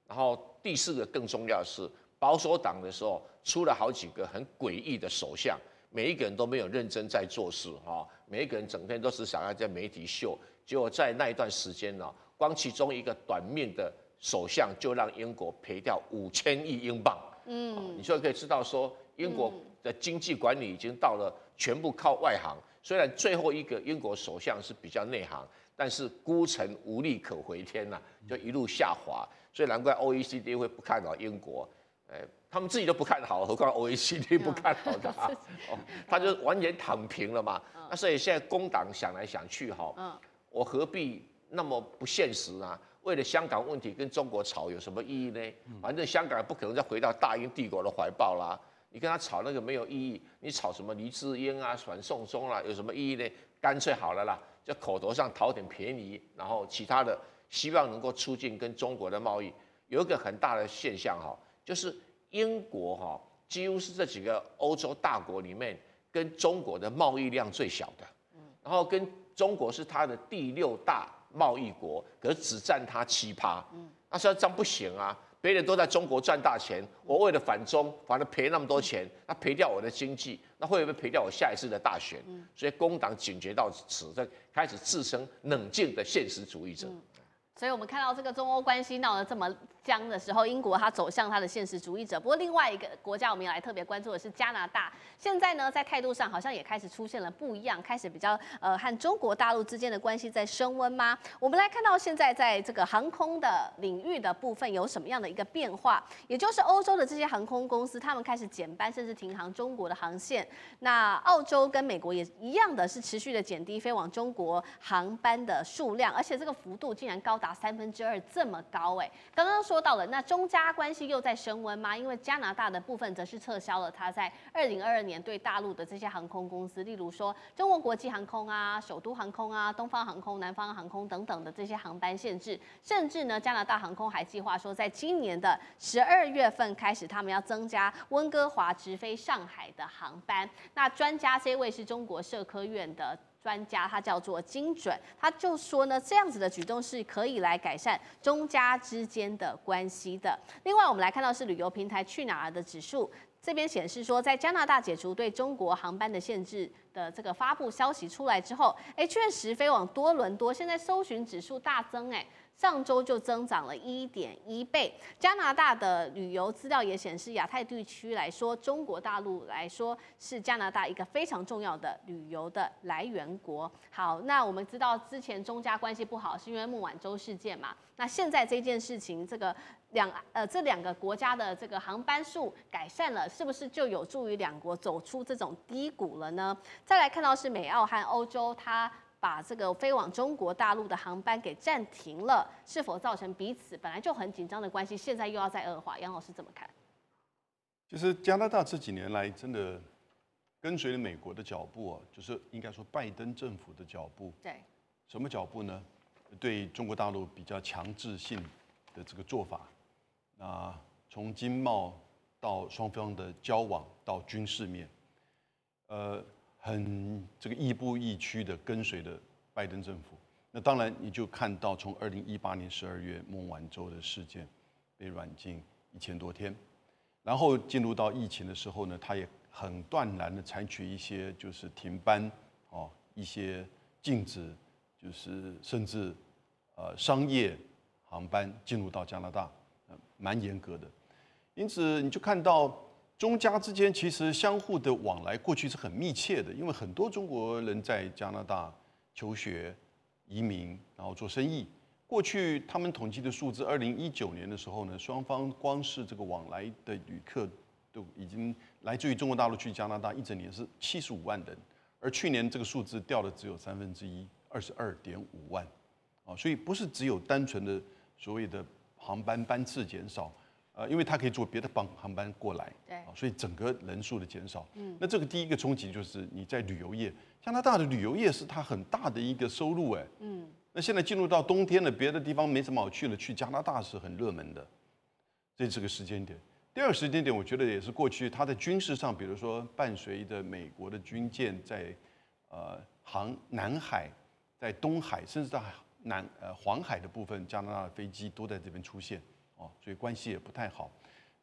然后第四个更重要的是，保守党的时候出了好几个很诡异的首相，每一个人都没有认真在做事哈，每一个人整天都是想要在媒体秀，结果在那一段时间呢。光其中一个短命的首相就让英国赔掉五千亿英镑，嗯、哦，你就可以知道说英国的经济管理已经到了全部靠外行。虽然最后一个英国首相是比较内行，但是孤城无力可回天呐、啊，就一路下滑。所以难怪 O E C D 会不看好英国，哎、欸，他们自己都不看好，何况 O E C D 不看好他、啊，哦，他就完全躺平了嘛。那所以现在工党想来想去哈、哦，我何必？那么不现实啊！为了香港问题跟中国吵有什么意义呢？反正香港不可能再回到大英帝国的怀抱啦。你跟他吵那个没有意义，你吵什么黎智英啊、反送中啦、啊，有什么意义呢？干脆好了啦，就口头上讨点便宜，然后其他的希望能够促进跟中国的贸易。有一个很大的现象哈，就是英国哈几乎是这几个欧洲大国里面跟中国的贸易量最小的，然后跟中国是它的第六大。贸易国，可是只占它七趴，那说这样不行啊！别人都在中国赚大钱，我为了反中，反而赔那么多钱，那赔掉我的经济，那会不会赔掉我下一次的大选？所以工党警觉到此，在开始自称冷静的现实主义者。嗯、所以我们看到这个中欧关系闹得这么僵的时候，英国它走向它的现实主义者。不过另外一个国家我们也来特别关注的是加拿大，现在呢在态度上好像也开始出现了不一样，开始比较呃和中国大陆之间的关系在升温吗？我们来看到现在在这个航空的领域的部分有什么样的一个变化，也就是欧洲的这些航空公司他们开始减班甚至停航中国的航线，那澳洲跟美国也一样的是持续的减低飞往中国航班的数量，而且这个幅度竟然高达三分之二这么高哎、欸，刚刚说。说到了，那中加关系又在升温吗？因为加拿大的部分则是撤销了它在二零二二年对大陆的这些航空公司，例如说中国国际航空啊、首都航空啊、东方航空、南方航空等等的这些航班限制。甚至呢，加拿大航空还计划说，在今年的十二月份开始，他们要增加温哥华直飞上海的航班。那专家这位是中国社科院的。专家他叫做精准，他就说呢，这样子的举动是可以来改善中加之间的关系的。另外，我们来看到是旅游平台去哪儿的指数，这边显示说，在加拿大解除对中国航班的限制的这个发布消息出来之后，哎，确实飞往多伦多，现在搜寻指数大增，哎。上周就增长了 一点一倍。加拿大的旅游资料也显示，亚太地区来说，中国大陆来说是加拿大一个非常重要的旅游的来源国。好，那我们知道之前中加关系不好是因为孟晚舟事件嘛，那现在这件事情这个。 两呃，这两个国家的这个航班数改善了，是不是就有助于两国走出这种低谷了呢？再来看到是美澳和欧洲，它把这个飞往中国大陆的航班给暂停了，是否造成彼此本来就很紧张的关系，现在又要再恶化？杨老师怎么看？就是加拿大这几年来真的跟随了美国的脚步啊，就是应该说拜登政府的脚步。对，什么脚步呢？对中国大陆比较强制性的这个做法。 那从经贸到双方的交往到军事面，呃，很这个亦步亦趋的跟随着拜登政府。那当然，你就看到从二零一八年十二月孟晚舟的事件被软禁一千多天，然后进入到疫情的时候呢，他也很断然的采取一些就是停班哦，一些禁止，就是甚至呃商业航班进入到加拿大。 蛮严格的，因此你就看到中加之间其实相互的往来，过去是很密切的，因为很多中国人在加拿大求学、移民，然后做生意。过去他们统计的数字，二零一九年的时候呢，双方光是这个往来的旅客都已经来自于中国大陆去加拿大一整年是七十五万人，而去年这个数字掉了只有三分之一，二十二点五万，啊，所以不是只有单纯的所谓的。 航班班次减少，呃，因为它可以坐别的航航班过来，对，所以整个人数的减少，嗯，那这个第一个冲击就是你在旅游业，加拿大的旅游业是它很大的一个收入，哎，嗯，那现在进入到冬天了，别的地方没什么好去了，去加拿大是很热门的，这是个时间点。第二个时间点，我觉得也是过去它在军事上，比如说伴随着美国的军舰在，呃，航南海，在东海，甚至在。 南呃黄海的部分，加拿大的飞机都在这边出现哦，所以关系也不太好。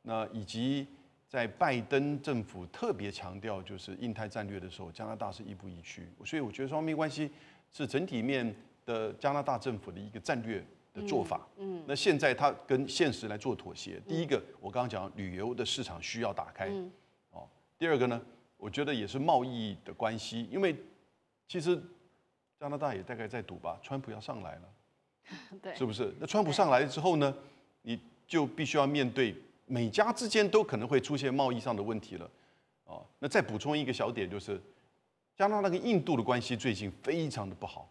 那以及在拜登政府特别强调就是印太战略的时候，加拿大是亦步亦趋，所以我觉得双边关系是整体面的加拿大政府的一个战略的做法。嗯，嗯那现在他跟现实来做妥协。第一个，我刚刚讲旅游的市场需要打开，嗯、哦，第二个呢，我觉得也是贸易的关系，因为其实。 加拿大也大概在赌吧，川普要上来了，对，是不是？那川普上来之后呢，你就必须要面对美加之间都可能会出现贸易上的问题了，哦，那再补充一个小点就是，加拿大跟印度的关系最近非常的不好，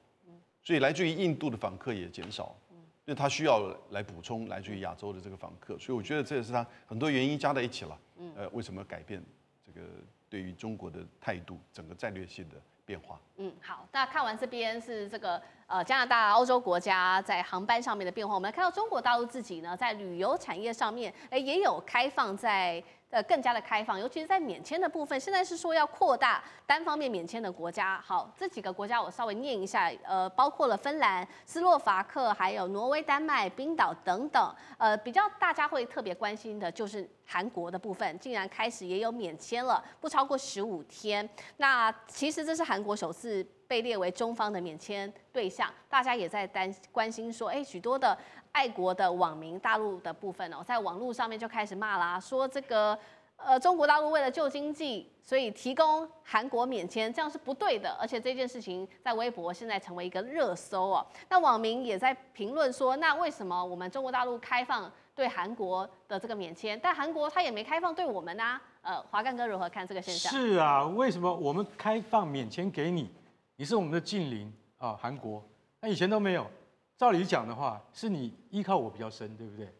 所以来自于印度的访客也减少，因为他需要来补充来自于亚洲的这个访客，所以我觉得这也是他很多原因加在一起了，呃，为什么改变这个对于中国的态度，整个战略性的。 变化。嗯，好，那看完这边是这个呃加拿大、欧洲国家在航班上面的变化，我们来看到中国大陆自己呢，在旅游产业上面，哎、欸、也有开放在呃更加的开放，尤其是在免签的部分，现在是说要扩大单方面免签的国家。好，这几个国家我稍微念一下，呃，包括了芬兰、斯洛伐克，还有挪威、丹麦、冰岛等等。呃，比较大家会特别关心的就是。 韩国的部分竟然开始也有免签了，不超过十五天。那其实这是韩国首次被列为中方的免签对象，大家也在担关心说，哎，许多的爱国的网民，大陆的部分哦，在网络上面就开始骂啦，说这个呃中国大陆为了救经济，所以提供韩国免签，这样是不对的。而且这件事情在微博现在成为一个热搜哦。那网民也在评论说，那为什么我们中国大陆开放？ 对韩国的这个免签，但韩国他也没开放对我们呐、啊。呃，华干哥如何看这个现象？是啊，为什么我们开放免签给你？你是我们的近邻啊、哦，韩国，那以前都没有。照理讲的话，是你依靠我比较深，对不对？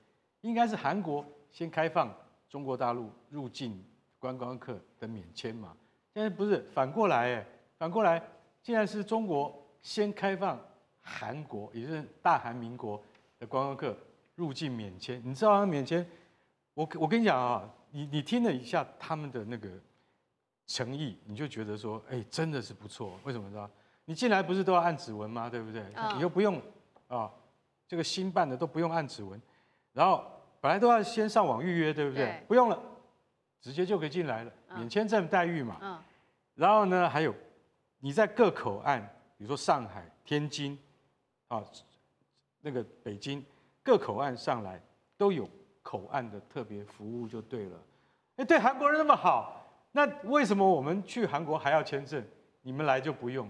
应该是韩国先开放中国大陆入境观光客的免签嘛。现在不是反过来哎，反过来竟然是中国先开放韩国，也就是大韩民国的观光客。 入境免签，你知道他免签，我我跟你讲啊，你你听了一下他们的那个诚意，你就觉得说，哎、欸，真的是不错。为什么知道？你进来不是都要按指纹吗？对不对？ Oh. 你又不用啊，这个新办的都不用按指纹，然后本来都要先上网预约，对不对？ Yeah. 不用了，直接就可以进来了，免签证待遇嘛。Oh. 然后呢，还有你在各口岸，比如说上海、天津，啊。那个北京各口岸上来都有口岸的特别服务就对了。哎，对韩国人那么好，那为什么我们去韩国还要签证，你们来就不用？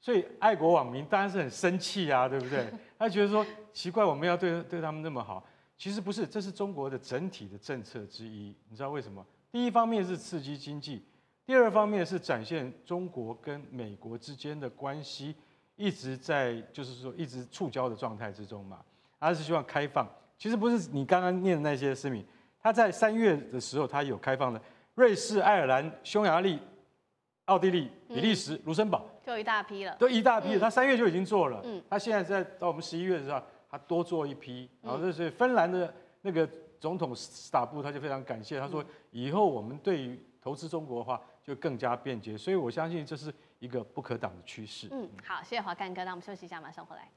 所以爱国网民当然是很生气啊，对不对？他觉得说奇怪，我们要对对他们那么好，其实不是，这是中国的整体的政策之一。你知道为什么？第一方面是刺激经济，第二方面是展现中国跟美国之间的关系一直在就是说一直触礁的状态之中嘛。他是希望开放，其实不是你刚刚念的那些声明。他在三月的时候，他有开放的瑞士、爱尔兰、匈牙利、奥地利、比利时、卢森堡，就一大批了，都一大批了。他三月就已经做了，嗯，他现在在到我们十一月的时候，他多做一批。然后就是芬兰的那个总统斯塔布，他就非常感谢，他说以后我们对于投资中国的话就更加便捷，所以我相信这是一个不可挡的趋势。嗯，好，谢谢华干哥，那我们休息一下，马上回来。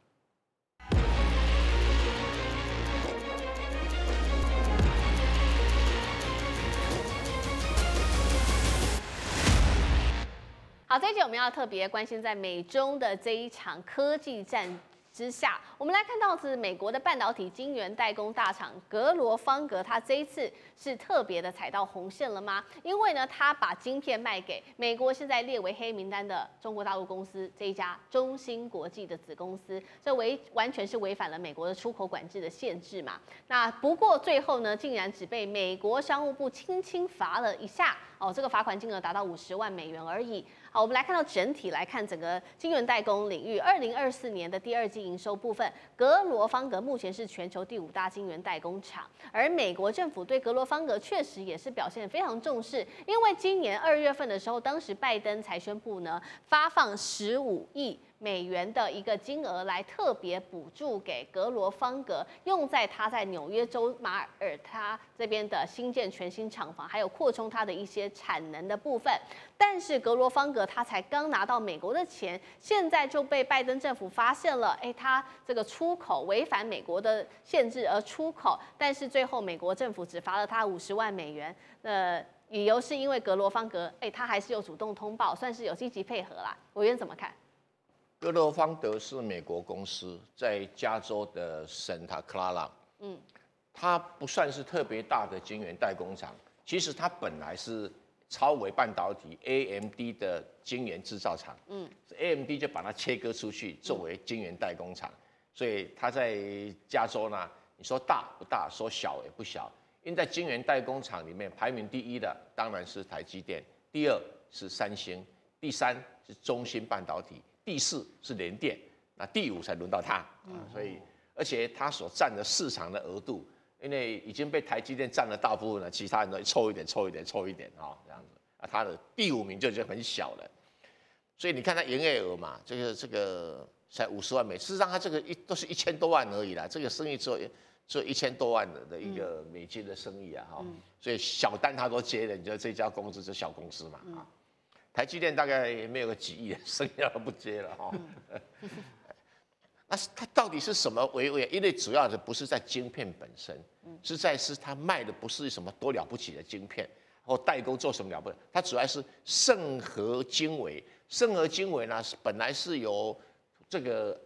好，这一节我们要特别关心在美中的这一场科技战之下，我们来看到是美国的半导体晶圆代工大厂格罗方格，它这一次是特别的踩到红线了吗？因为呢，它把晶片卖给美国现在列为黑名单的中国大陆公司这一家中芯国际的子公司，所以违完全是违反了美国的出口管制的限制嘛。那不过最后呢，竟然只被美国商务部轻轻罚了一下。哦，这个罚款金额达到五十万美元而已。好，我们来看到整体来看整个晶圆代工领域，二零二四年的第二季营收部分，格罗方格目前是全球第五大晶圆代工厂，而美国政府对格罗方格确实也是表现非常重视，因为今年二月份的时候，当时拜登才宣布呢，发放十五亿。美元的一个金额来特别补助给格罗方格，用在他在纽约州马耳他这边的新建全新厂房，还有扩充它的一些产能的部分。但是格罗方格他才刚拿到美国的钱，现在就被拜登政府发现了，哎，他这个出口违反美国的限制而出口，但是最后美国政府只罚了他五十万美元。呃，理由是因为格罗方格，哎，他还是有主动通报，算是有积极配合啦。委员怎么看？格罗方格是美国公司，在加州的 Santa Clara。嗯，它不算是特别大的晶圆代工厂，其实它本来是超微半导体 A M D 的晶圆制造厂。嗯 ，A M D 就把它切割出去作为晶圆代工厂，所以它在加州呢，你说大不大，说小也不小，因为在晶圆代工厂里面排名第一的当然是台积电，第二是三星，第三是中芯半导体。第四是联电，那第五才轮到他、嗯、所以而且他所占的市场的额度，因为已经被台积电占了大部分了，其他人都抽一点、抽一点、抽一点啊、哦，这样子啊，他的第五名就已经很小了。所以你看他营业额嘛，这个这个才五十万美，事实上他这个一都是一千多万而已啦，这个生意只有只有一千多万的一个美金的生意啊，哈、嗯，所以小单他都接了，你觉得这家公司是小公司嘛啊？嗯，台积电大概也没有个几亿的生意都不接了哈、哦，那它到底是什么违违？因为主要的不是在晶片本身，是在是它卖的不是什么多了不起的晶片，或代工做什么了不起，它主要是圣和晶微。圣和晶微呢，本来是由这个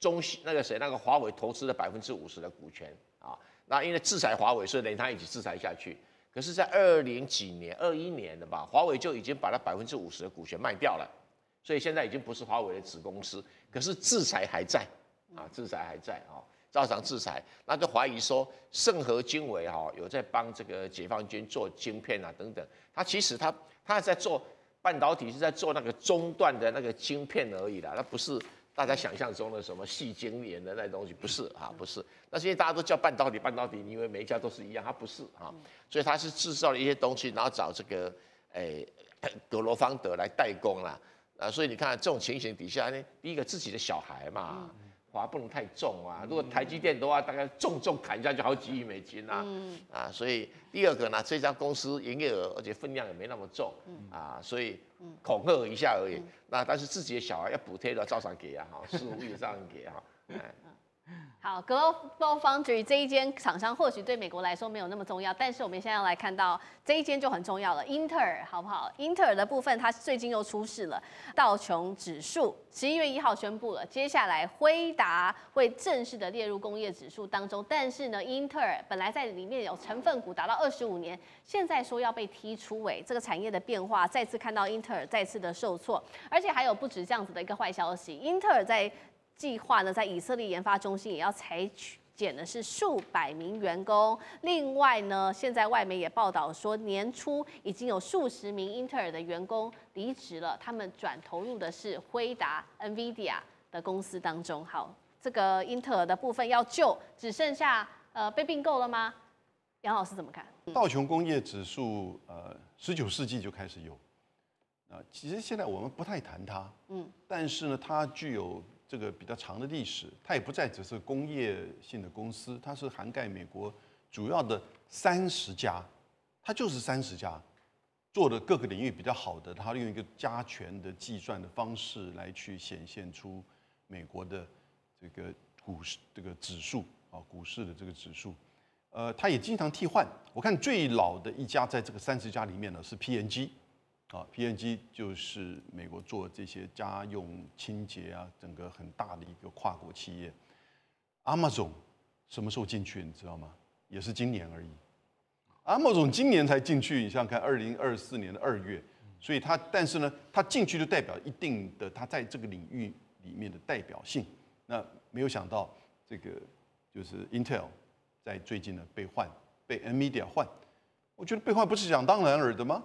中那个谁那个华为投资的百分之五十的股权啊，那因为制裁华为，所以连他一起制裁下去。可是，在二零几年、二一年的吧，华为就已经把它百分之五十的股权卖掉了，所以现在已经不是华为的子公司。可是制裁还在啊，制裁还在啊、哦，照常制裁。那就怀疑说，圣和晶微哈、哦、有在帮这个解放军做晶片啊等等。他其实他他在做半导体，是在做那个中段的那个晶片而已啦，那不是大家想象中的什么细晶圆的那东西，不是啊，不是。那因为大家都叫半导体，半导体，你以为每一家都是一样？它不是啊，所以它是制造了一些东西，然后找这个诶格罗方格来代工啦。啊，所以你看这种情形底下呢，第一个自己的小孩嘛，罚不能太重啊。如果台积电的话，大概重重砍下去好几亿美金啊。啊，所以第二个呢，这家公司营业额而且分量也没那么重啊，所以。恐吓一下而已，嗯、那但是自己的小孩要补贴的，照常给啊，哈，十五亿照常给哈。好 ，Global Foundry 这一间厂商或许对美国来说没有那么重要，但是我们现在要来看到这一间就很重要了。英特尔好不好？英特尔的部分它最近又出事了。道琼指数十一月一号宣布了，接下来辉达会正式的列入工业指数当中。但是呢，英特尔本来在里面有成分股达到二十五年，现在说要被踢出尾，这个产业的变化再次看到英特尔再次的受挫，而且还有不止这样子的一个坏消息，英特尔在。 计划呢，在以色列研发中心也要裁减的是数百名员工。另外呢，现在外媒也报道说，年初已经有数十名英特尔的员工离职了，他们转投入的是辉达 （NVIDIA） 的公司当中。好，这个英特尔的部分要救，只剩下呃被并购了吗？杨老师怎么看？道琼工业指数，呃，十九世纪就开始有啊、呃，其实现在我们不太谈它，嗯，但是呢，它具有 这个比较长的历史，它也不再只是工业性的公司，它是涵盖美国主要的三十家，它就是三十家做的各个领域比较好的，它用一个加权的计算的方式来去显现出美国的这个股市这个指数啊，股市的这个指数，呃，它也经常替换。我看最老的一家在这个三十家里面呢是 P and G。 啊 ，P and G 就是美国做这些家用清洁啊，整个很大的一个跨国企业。Amazon 什么时候进去，你知道吗？也是今年而已。Amazon 今年才进去，你想想看，二零二四年的二月，所以它，但是呢，它进去就代表一定的它在这个领域里面的代表性。那没有想到，这个就是 Intel 在最近呢被换，被 NVIDIA 换，我觉得被换不是想当然尔的吗？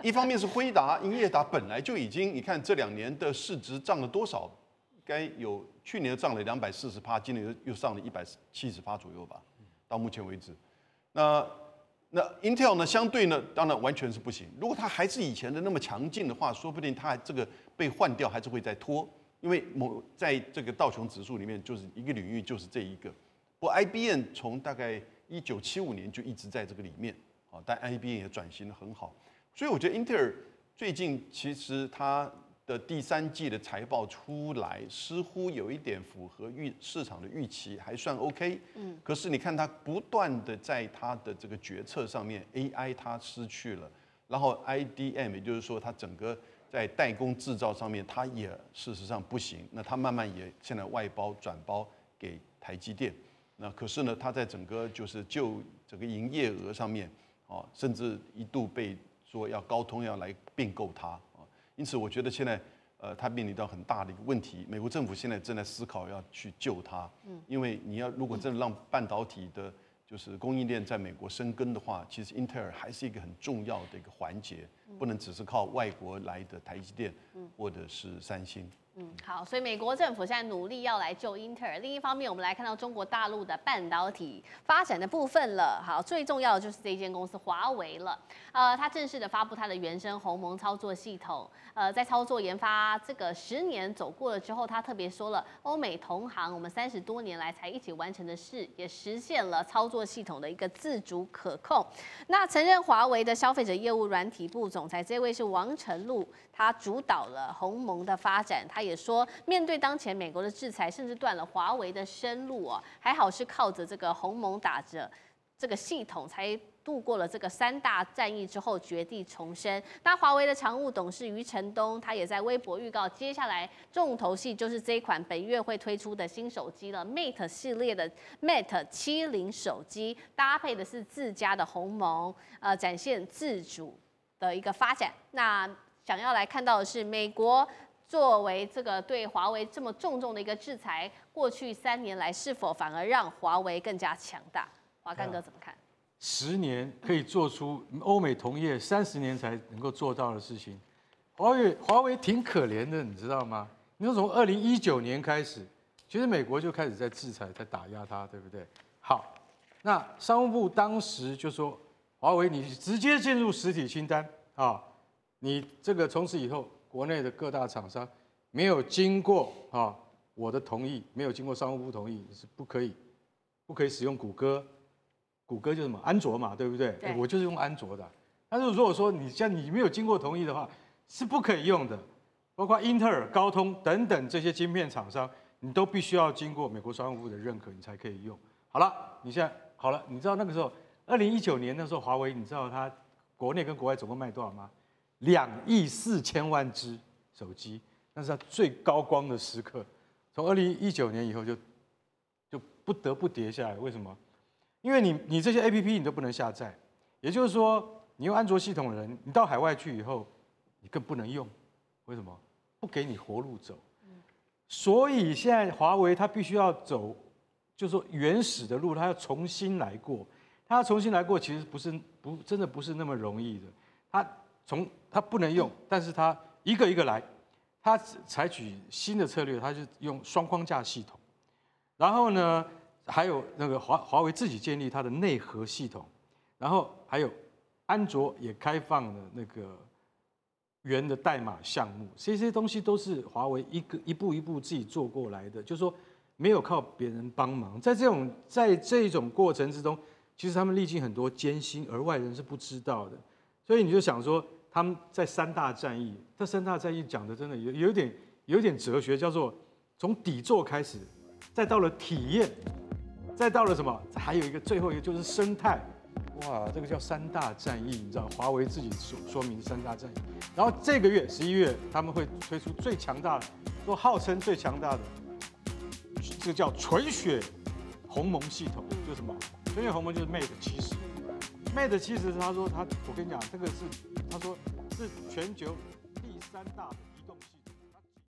一方面是辉达、英业达本来就已经，你看这两年的市值涨了多少？该有去年涨了两百四十趴，今年又上了一百七十趴左右吧。到目前为止，那那 Intel 呢？相对呢，当然完全是不行。如果它还是以前的那么强劲的话，说不定它这个被换掉还是会再拖，因为某在这个道琼指数里面，就是一个领域就是这一个。不过 I B M 从大概一九七五年就一直在这个里面。 但 I B M 也转型得很好，所以我觉得英特尔最近其实它的第三季的财报出来，似乎有一点符合预市场的预期，还算 OK。嗯，可是你看它不断的在它的这个决策上面 ，A I 它失去了，然后 I D M 也就是说它整个在代工制造上面，它也事实上不行。那它慢慢也现在外包转包给台积电，那可是呢，它在整个就是就整个营业额上面。 哦，甚至一度被说要高通要来并购它啊，因此我觉得现在呃，它面临到很大的一个问题。美国政府现在正在思考要去救它，嗯，因为你要如果真的让半导体的就是供应链在美国生根的话，其实英特尔还是一个很重要的一个环节，不能只是靠外国来的台积电，或者是三星。 嗯，好，所以美国政府现在努力要来救英特尔。另一方面，我们来看到中国大陆的半导体发展的部分了。好，最重要的就是这间公司华为了，呃，它正式的发布它的原生鸿蒙操作系统。呃，在操作研发这个十年走过了之后，它特别说了，欧美同行我们三十多年来才一起完成的事，也实现了操作系统的一个自主可控。那曾任华为的消费者业务软体部总裁，这位是王晨露，他主导了鸿蒙的发展，他。 也说，面对当前美国的制裁，甚至断了华为的生路哦，还好是靠着这个鸿蒙打着这个系统，才度过了这个三大战役之后绝地重生。那华为的常务董事余承东，他也在微博预告，接下来重头戏就是这一款本月会推出的新手机了 ，Mate 系列的 Mate 七十手机，搭配的是自家的鸿蒙，呃，展现自主的一个发展。那想要来看到的是美国。 作为这个对华为这么重重的一个制裁，过去三年来是否反而让华为更加强大？华干哥怎么看？十年可以做出欧美同业三十年才能够做到的事情，华为华为挺可怜的，你知道吗？你说从二零一九年开始，其实美国就开始在制裁、在打压它，对不对？好，那商务部当时就说，华为你直接进入实体清单啊，你这个从此以后。 国内的各大厂商没有经过啊我的同意，没有经过商务部同意是不可以，不可以使用谷歌，谷歌就是什么安卓嘛，对不对？对，我就是用安卓的。但是如果说你像你没有经过同意的话，是不可以用的。包括英特尔、高通等等这些晶片厂商，你都必须要经过美国商务部的认可，你才可以用。好了，你现在好了，你知道那个时候，二零一九年那时候，华为你知道它国内跟国外总共卖多少吗？两亿四千万只手机，那是它最高光的时刻。从二零一九年以后就就不得不跌下来。为什么？因为你你这些 A P P 你都不能下载，也就是说，你用安卓系统的人，你到海外去以后，你更不能用。为什么？不给你活路走。 所以现在华为它必须要走，就是说原始的路，它要重新来过。它要重新来过，其实不是不真的不是那么容易的。它从它不能用，但是它一个一个来，它采取新的策略，它是用双框架系统。然后呢，还有那个华华为自己建立它的内核系统，然后还有安卓也开放了那个。 元的代码项目，这些东西都是华为一个一步一步自己做过来的，就是说没有靠别人帮忙。在这种在这种过程之中，其实他们历经很多艰辛，而外人是不知道的。所以你就想说，他们在三大战役，这三大战役讲的真的有有点有点哲学，叫做从底座开始，再到了体验，再到了什么，还有一个最后一个就是生态。 哇，这个叫三大战役，你知道？华为自己说说明三大战役。然后这个月十一月，他们会推出最强大的，说号称最强大的，这叫纯血鸿蒙系统，就是什么？纯血鸿蒙就是 Mate 七十 ，Mate 七十，他说他，我跟你讲，这个是他说是全球第三大的。